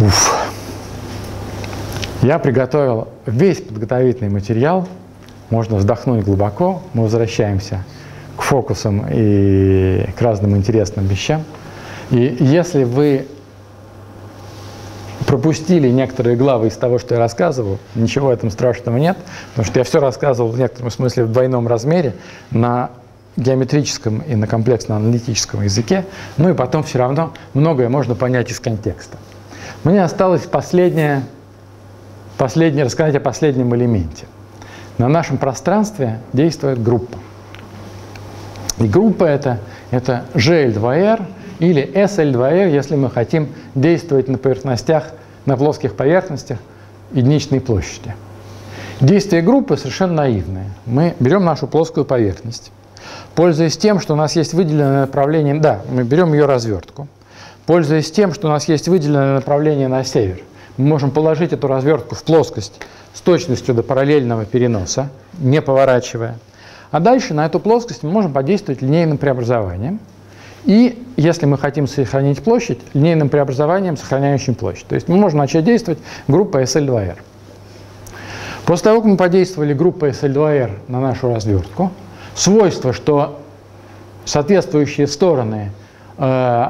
Уф. Я приготовил весь подготовительный материал. Можно вздохнуть глубоко. Мы возвращаемся к фокусам и к разным интересным вещам. И если вы пропустили некоторые главы из того, что я рассказывал, ничего в этом страшного нет, потому что я все рассказывал в некотором смысле в двойном размере, на геометрическом и на комплексно-аналитическом языке, ну и потом все равно многое можно понять из контекста. Мне осталось последнее, последнее, рассказать о последнем элементе. На нашем пространстве действует группа. И группа это, это джи эл два эр или эс эл два эр, если мы хотим действовать на поверхностях, на плоских поверхностях единичной площади. Действие группы совершенно наивное. Мы берем нашу плоскую поверхность, пользуясь тем, что у нас есть выделенное направление, да, мы берем ее развертку, пользуясь тем, что у нас есть выделенное направление на север, мы можем положить эту развертку в плоскость с точностью до параллельного переноса, не поворачивая. А дальше на эту плоскость мы можем подействовать линейным преобразованием. И если мы хотим сохранить площадь, линейным преобразованием, сохраняющим площадь. То есть мы можем начать действовать группой эс эл два эр. После того, как мы подействовали группой эс эл два эр на нашу развертку, свойство, что соответствующие стороны э,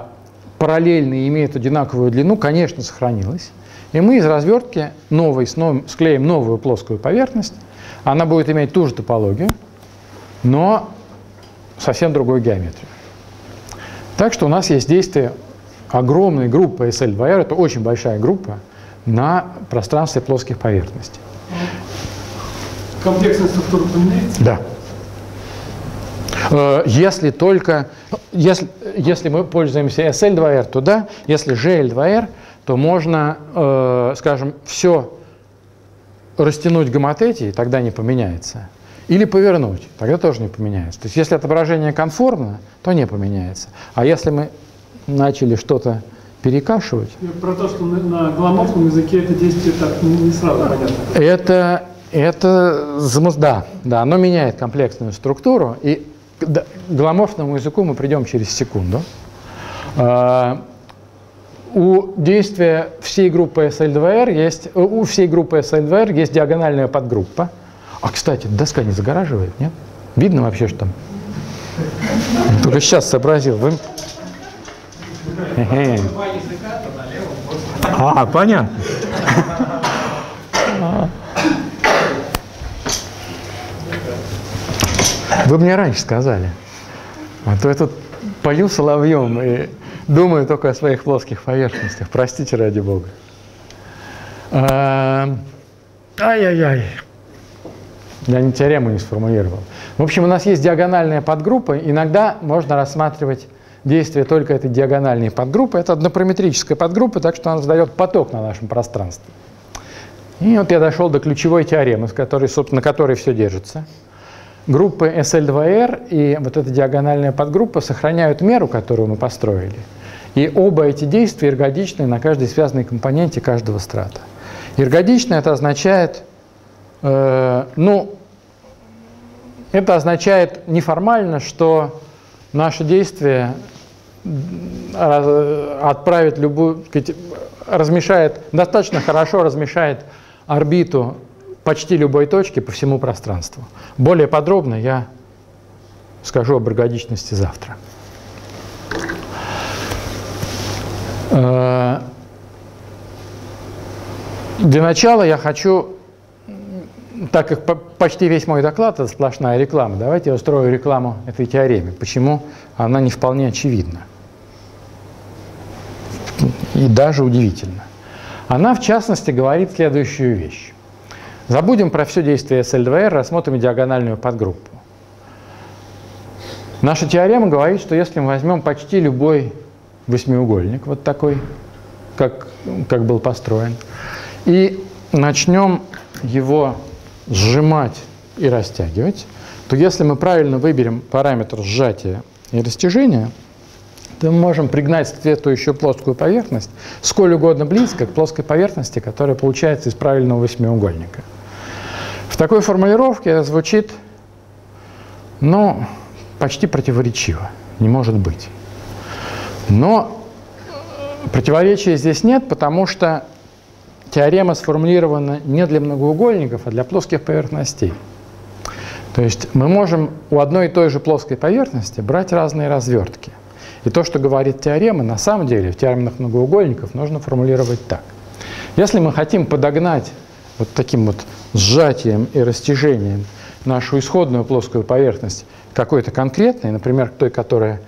параллельные имеют одинаковую длину, конечно, сохранилось. И мы из развертки новой, склеим новую плоскую поверхность. Она будет иметь ту же топологию, но совсем другую геометрию. Так что у нас есть действие огромной группы эс эл два эр, это очень большая группа, на пространстве плоских поверхностей. Комплексная структура поменяется? Да. Если только, если, если мы пользуемся эс эль два эр, то да, если джи эль два эр, то можно, э, скажем, все растянуть гоматетией, тогда не поменяется, или повернуть, тогда тоже не поменяется. То есть если отображение конформно, то не поменяется. А если мы начали что-то перекашивать... И про то, что на голоморфном языке это действие так не сразу понятно. Это, это да, да, оно меняет комплексную структуру, и к голоморфному языку мы придем через секунду. А, у действия всей группы эс эль два эр есть, у всей группы эс эль два эр есть диагональная подгруппа. А, кстати, доска не загораживает, нет? Видно вообще, что там? Только сейчас сообразил. Вы... А, понятно. Вы мне раньше сказали. А то я тут пою соловьем и думаю только о своих плоских поверхностях. Простите, ради бога. Ай-яй-яй. Я не теорему не сформулировал. В общем, у нас есть диагональная подгруппа. Иногда можно рассматривать действие только этой диагональной подгруппы. Это однопараметрическая подгруппа, так что она задает поток на нашем пространстве. И вот я дошел до ключевой теоремы, с которой, собственно, на которой все держится. Группы эс эль два эр и вот эта диагональная подгруппа сохраняют меру, которую мы построили. И оба эти действия эргодичны на каждой связанной компоненте каждого страта. Эргодично это означает, э, ну, это означает неформально, что наше действие отправит любую, размешает, достаточно хорошо размешает орбиту почти любой точки по всему пространству. Более подробно я скажу об эргодичности завтра. Для начала я хочу, так как почти весь мой доклад – это сплошная реклама, давайте я устрою рекламу этой теореме, почему она не вполне очевидна. И даже удивительно. Она, в частности, говорит следующую вещь. Забудем про все действие эс эль два эр, рассмотрим диагональную подгруппу. Наша теорема говорит, что если мы возьмем почти любой восьмиугольник, вот такой, как, как был построен, и начнем его сжимать и растягивать, то если мы правильно выберем параметр сжатия и растяжения, то мы можем пригнать соответствующую плоскую поверхность сколь угодно близко к плоской поверхности, которая получается из правильного восьмиугольника. В такой формулировке это звучит, ну, почти противоречиво, не может быть. Но противоречия здесь нет, потому что теорема сформулирована не для многоугольников, а для плоских поверхностей. То есть мы можем у одной и той же плоской поверхности брать разные развертки. И то, что говорит теорема, на самом деле в терминах многоугольников нужно формулировать так. Если мы хотим подогнать вот таким вот сжатием и растяжением нашу исходную плоскую поверхность какой-то конкретной, например, к той, которая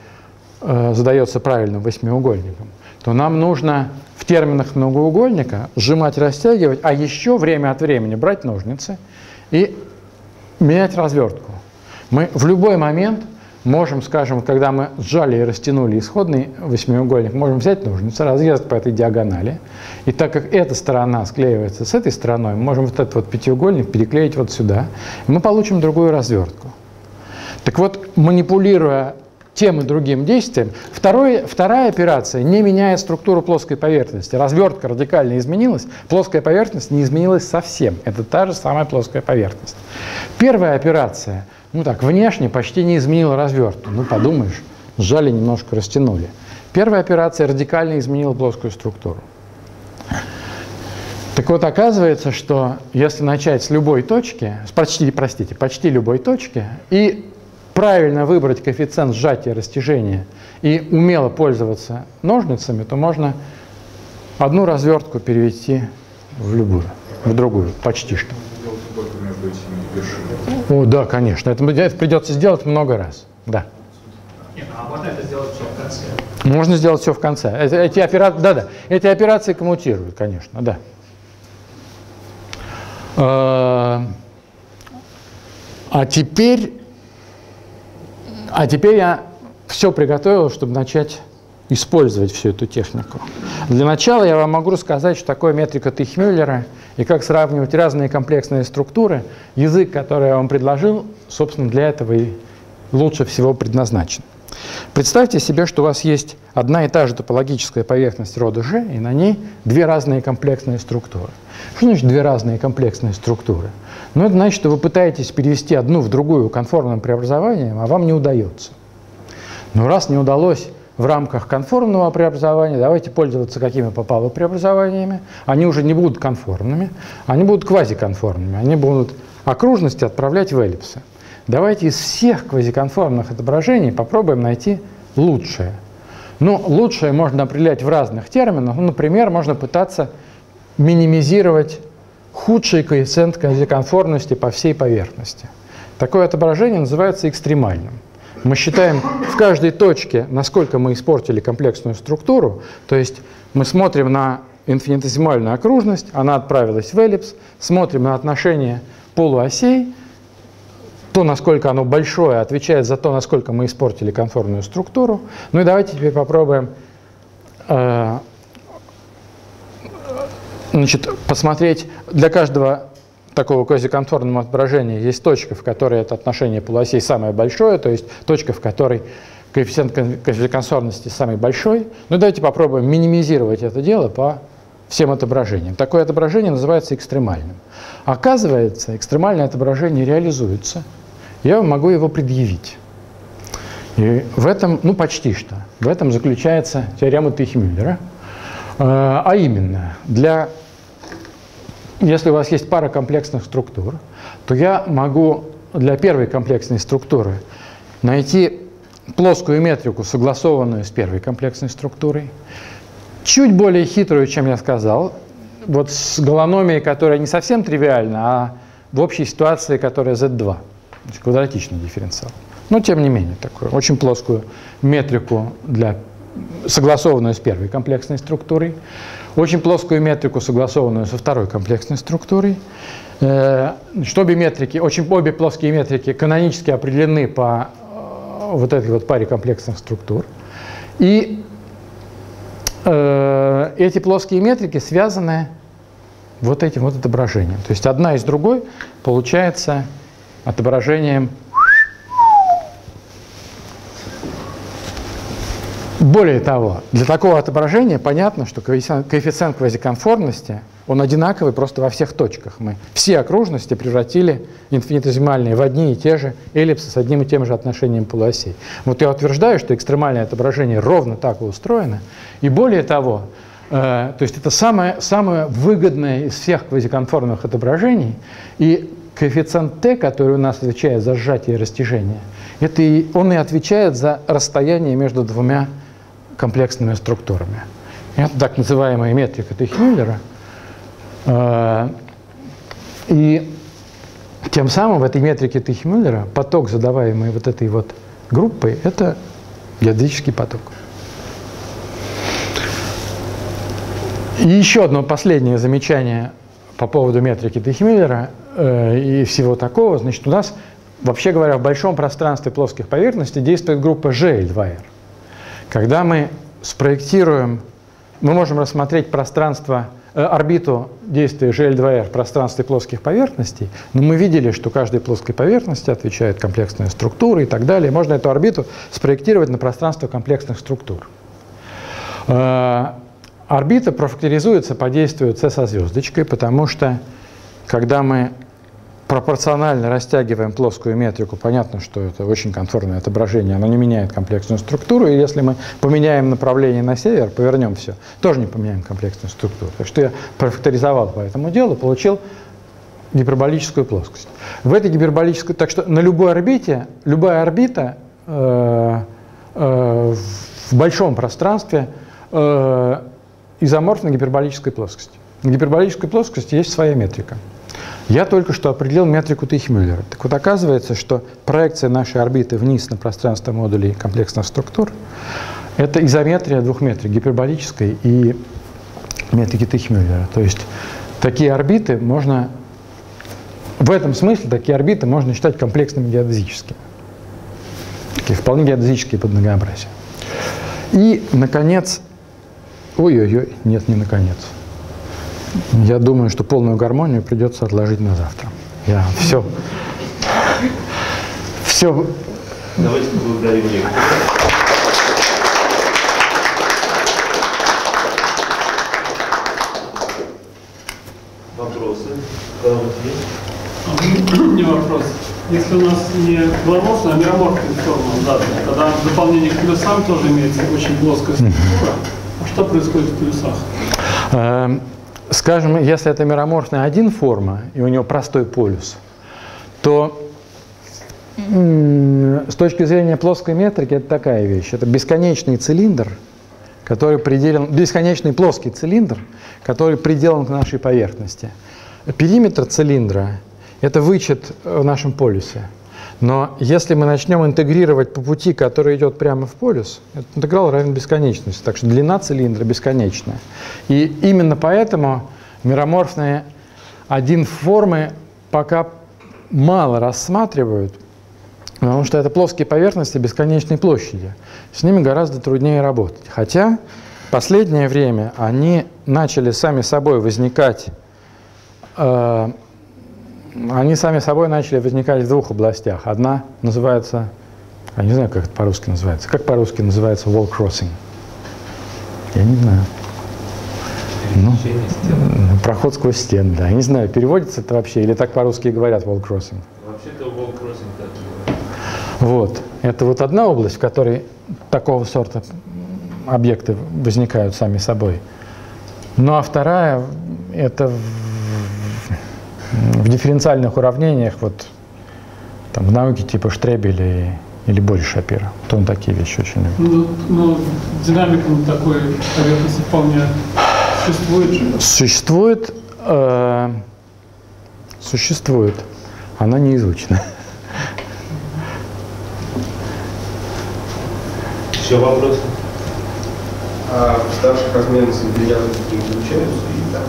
э, задается правильным восьмиугольником, то нам нужно в терминах многоугольника сжимать, растягивать, а еще время от времени брать ножницы и менять развертку. Мы в любой момент можем, скажем, когда мы сжали и растянули исходный восьмиугольник, можем взять ножницы, разрезать по этой диагонали. И так как эта сторона склеивается с этой стороной, мы можем вот этот вот пятиугольник переклеить вот сюда. И мы получим другую развертку. Так вот, манипулируя тем и другим действием, второе, вторая операция не меняет структуру плоской поверхности. Развертка радикально изменилась, плоская поверхность не изменилась совсем. Это та же самая плоская поверхность. Первая операция, ну так, внешне почти не изменила развертку. Ну подумаешь, сжали немножко, растянули. Первая операция радикально изменила плоскую структуру. Так вот, оказывается, что если начать с любой точки, с почти, простите, почти любой точки и правильно выбрать коэффициент сжатия, растяжения и умело пользоваться ножницами, то можно одну развертку перевести в любую, в другую, почти что. О, да, конечно. Это, это придется сделать много раз. Да. Нет, а можно это сделать все в конце? Можно сделать все в конце. Эти, эти, опера... да, да. Эти операции коммутируют, конечно, да. А теперь, а теперь я все приготовил, чтобы начать использовать всю эту технику. Для начала я вам могу рассказать, что такое метрика Тейхмюллера и как сравнивать разные комплексные структуры. Язык, который я вам предложил, собственно, для этого и лучше всего предназначен. Представьте себе, что у вас есть одна и та же топологическая поверхность рода G, и на ней две разные комплексные структуры. Что значит две разные комплексные структуры? Ну, это значит, что вы пытаетесь перевести одну в другую конформным преобразованием, а вам не удается. Но раз не удалось в рамках конформного преобразования, давайте пользоваться какими попало преобразованиями. Они уже не будут конформными, они будут квазиконформными, они будут окружности отправлять в эллипсы. Давайте из всех квазиконформных отображений попробуем найти лучшее. Ну, лучшее можно определять в разных терминах. Ну, например, можно пытаться минимизировать худший коэффициент квазиконформности по всей поверхности. Такое отображение называется экстремальным. Мы считаем в каждой точке, насколько мы испортили комплексную структуру, то есть мы смотрим на инфинитезимальную окружность, она отправилась в эллипс, смотрим на отношение полуосей, то, насколько оно большое, отвечает за то, насколько мы испортили конформную структуру. Ну и давайте теперь попробуем э, значит, посмотреть для каждого такого квазиконформного отображения есть точка, в которой это отношение полуосей самое большое, то есть точка, в которой коэффициент квазиконформности самый большой. Ну, давайте попробуем минимизировать это дело по всем отображениям. Такое отображение называется экстремальным. Оказывается, экстремальное отображение реализуется. Я могу его предъявить. И в этом, ну почти что, в этом заключается теорема Тейхмюллера. А именно, для... Если у вас есть пара комплексных структур, то я могу для первой комплексной структуры найти плоскую метрику, согласованную с первой комплексной структурой, чуть более хитрую, чем я сказал, вот с голономией, которая не совсем тривиальна, а в общей ситуации, которая зет два, квадратичный дифференциал. Но тем не менее, такую очень плоскую метрику для согласованную с первой комплексной структурой, очень плоскую метрику, согласованную со второй комплексной структурой. Значит, обе метрики, очень обе плоские метрики канонически определены по вот этой вот паре комплексных структур. И э, эти плоские метрики связаны вот этим вот отображением. То есть одна из другой получается отображением . Более того, для такого отображения понятно, что коэффициент квазиконформности, он одинаковый просто во всех точках. Мы все окружности превратили инфинитезимальные в одни и те же эллипсы с одним и тем же отношением полуосей. Вот я утверждаю, что экстремальное отображение ровно так и устроено. И более того, э, то есть это самое, самое выгодное из всех квазиконформных отображений. И коэффициент t, который у нас отвечает за сжатие и растяжение, это и, он и отвечает за расстояние между двумя комплексными структурами. Это так называемая метрика Тейхмюллера. И тем самым в этой метрике Тейхмюллера поток, задаваемый вот этой вот группой, это ядический поток. И еще одно последнее замечание по поводу метрики Тейхмюллера и всего такого. Значит, у нас, вообще говоря, в большом пространстве плоских поверхностей действует группа джи эл два эр. Когда мы спроектируем, мы можем рассмотреть пространство, э, орбиту действия джи эл два эр в пространстве плоских поверхностей, но мы видели, что каждой плоской поверхности отвечает комплексная структура и так далее. Можно эту орбиту спроектировать на пространство комплексных структур. Э, орбита профакторизуется по действию С со звездочкой, потому что, когда мы пропорционально растягиваем плоскую метрику, понятно, что это очень конформное отображение, оно не меняет комплексную структуру, и если мы поменяем направление на север, повернем все, тоже не поменяем комплексную структуру. Так что я профакторизовал по этому делу, получил гиперболическую плоскость. В этой гиперболической, так что на любой орбите, любая орбита э, э, в большом пространстве э, изоморфна гиперболической плоскости. На гиперболической плоскости есть своя метрика. Я только что определил метрику Тейхмюллера. Так вот, оказывается, что проекция нашей орбиты вниз на пространство модулей комплексных структур — это изометрия двух метрик, гиперболической и метрики Тейхмюллера. То есть такие орбиты можно В этом смысле такие орбиты можно считать комплексными геодезическими. Такие вполне геодезические под многообразие. И, наконец, ой-ой-ой, нет, не наконец. Я думаю, что полную гармонию придется отложить на завтра. Я все... Все... Давайте поблагодарим его. Вопросы? Не вопрос. Если у нас не голоморфная, а мироморфная форма задана, тогда в дополнение к плюсам тоже имеется очень плоская структура. А что происходит в плюсах? Скажем, если это мироморфная один форма, и у него простой полюс, то с точки зрения плоской метрики это такая вещь. Это бесконечный цилиндр, который приделан, бесконечный плоский цилиндр, который приделан к нашей поверхности. Периметр цилиндра – это вычет в нашем полюсе. Но если мы начнем интегрировать по пути, который идет прямо в полюс, этот интеграл равен бесконечности. Так что длина цилиндра бесконечная. И именно поэтому мироморфные один формы пока мало рассматривают, потому что это плоские поверхности бесконечной площади. С ними гораздо труднее работать. Хотя в последнее время они начали сами собой возникать, э, они сами собой начали возникать в двух областях. Одна называется, я не знаю, как это по-русски называется. Как по-русски называется wall crossing? Я не знаю. Ну, проход сквозь стены, да. Я не знаю, переводится это вообще, или так по-русски говорят wall crossing? Вообще-то wall crossing так. Вот. Это вот одна область, в которой такого сорта объекты возникают сами собой. Ну а вторая – это в, в дифференциальных уравнениях, вот, там, в науке типа Штребеля или Бори Шапира. То он такие вещи очень любит. Ну, ну динамика такой поверхности вполне существует же. Существует. Э, существует. Она не изучена. Вопросы? А в старших размерах бильярды такие получаются? И там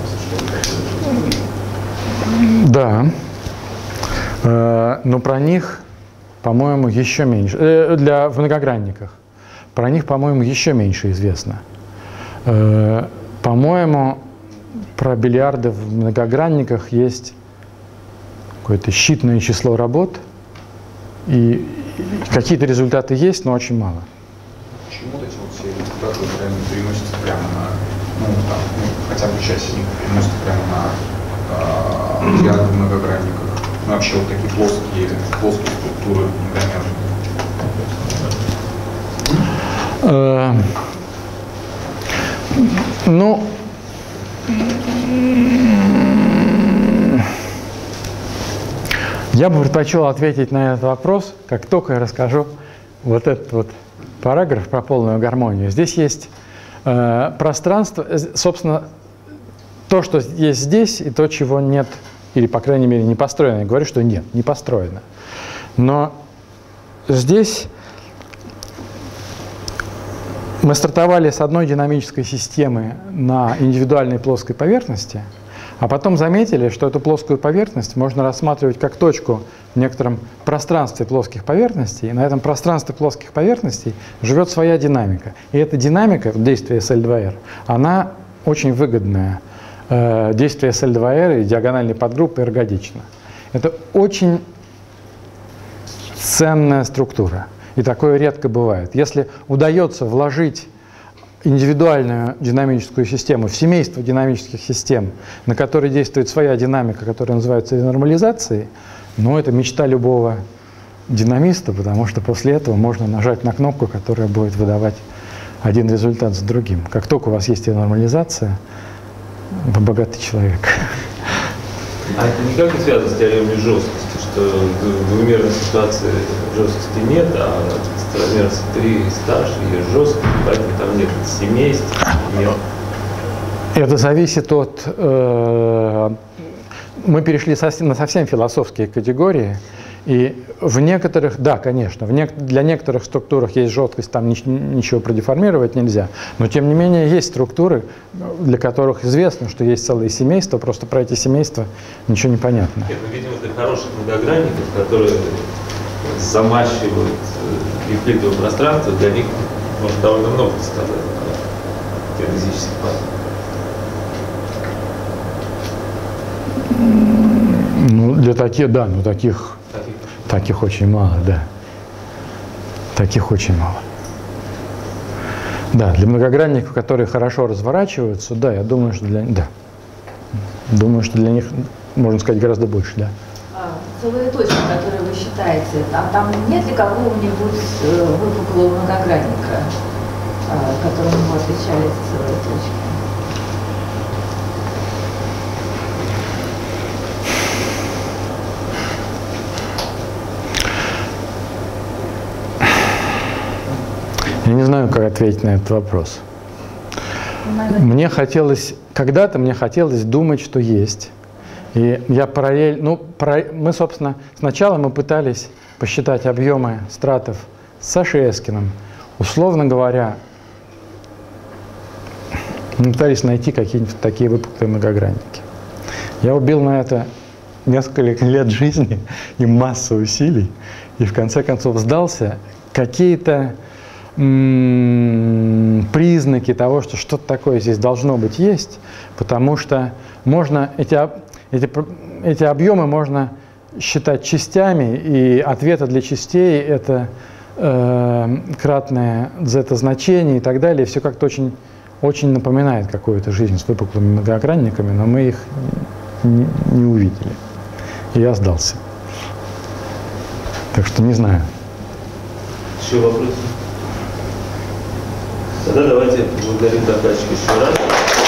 совершенно... Да. Э, но про них, по-моему, еще меньше. Э, для, в многогранниках. Про них, по-моему, еще меньше известно. Э, по-моему, про бильярды в многогранниках есть какое-то считанное число работ. И какие-то результаты есть, но очень мало. Почему вот эти вот все результаты переносятся прямо на, ну, там, ну, хотя бы часть из них переносится прямо на бильярды в многогранниках? Ну, вообще вот такие плоские, плоские структуры многомерные. Ну, я бы предпочел ответить на этот вопрос, как только я расскажу вот этот вот параграф про полную гармонию. Здесь есть э, пространство, собственно, то, что есть здесь, и то, чего нет, или, по крайней мере, не построено. Я говорю, что нет, не построено. Но здесь мы стартовали с одной динамической системы на индивидуальной плоской поверхности, а потом заметили, что эту плоскую поверхность можно рассматривать как точку в некотором пространстве плоских поверхностей, и на этом пространстве плоских поверхностей живет своя динамика. И эта динамика, действие эс эл два эр, она очень выгодная. Действие эс эл два эр и диагональной подгруппы эргодично. Это очень ценная структура, и такое редко бывает. Если удается вложить индивидуальную динамическую систему в семейство динамических систем, на которые действует своя динамика, которая называется ренормализацией, ну, это мечта любого динамиста, потому что после этого можно нажать на кнопку, которая будет выдавать один результат за другим. Как только у вас есть ренормализация, вы богатый человек. А это никак не связано с теоремой жесткости, что в двумерной ситуации жесткости нет, а размер три старше есть жесткость, поэтому там нет семейств. Нет. Это зависит от... Э, мы перешли со, на совсем философские категории, И в некоторых, да, конечно, в не, для некоторых структурах есть жесткость, там ни, ничего продеформировать нельзя, но тем не менее есть структуры, для которых известно, что есть целые семейства, просто про эти семейства ничего не понятно. Это, видимо, для хороших многогранников, которые замащивают евклидово пространство, для них можно довольно много сказать о теоретических планах. Ну, для таких, да, но таких... Таких очень мало, да. Таких очень мало. Да, для многогранников, которые хорошо разворачиваются, да, я думаю, что для них, да. Думаю, что для них, можно сказать, гораздо больше, да. А целые точки, которые вы считаете, а там нет ли какого-нибудь выпуклого многогранника, которому вы отличаете целые точки? Я не знаю, как ответить на этот вопрос. Мне хотелось, когда-то мне хотелось думать, что есть. И я параллельно, ну, пара, мы, собственно, сначала мы пытались посчитать объемы стратов с Сашей Эскиным. Условно говоря, мы пытались найти какие-нибудь такие выпуклые многогранники. Я убил на это несколько лет жизни и массу усилий. И в конце концов сдался. Какие-то признаки того, что что-то такое здесь должно быть, есть, потому что можно эти, эти, эти объемы можно считать частями, и ответы для частей — это э, кратное z-значение и так далее. Все как-то очень, очень напоминает какую-то жизнь с выпуклыми многогранниками, но мы их не, не увидели. И я сдался. Так что не знаю. Еще вопросы? Тогда давайте поблагодарим докладчика еще раз.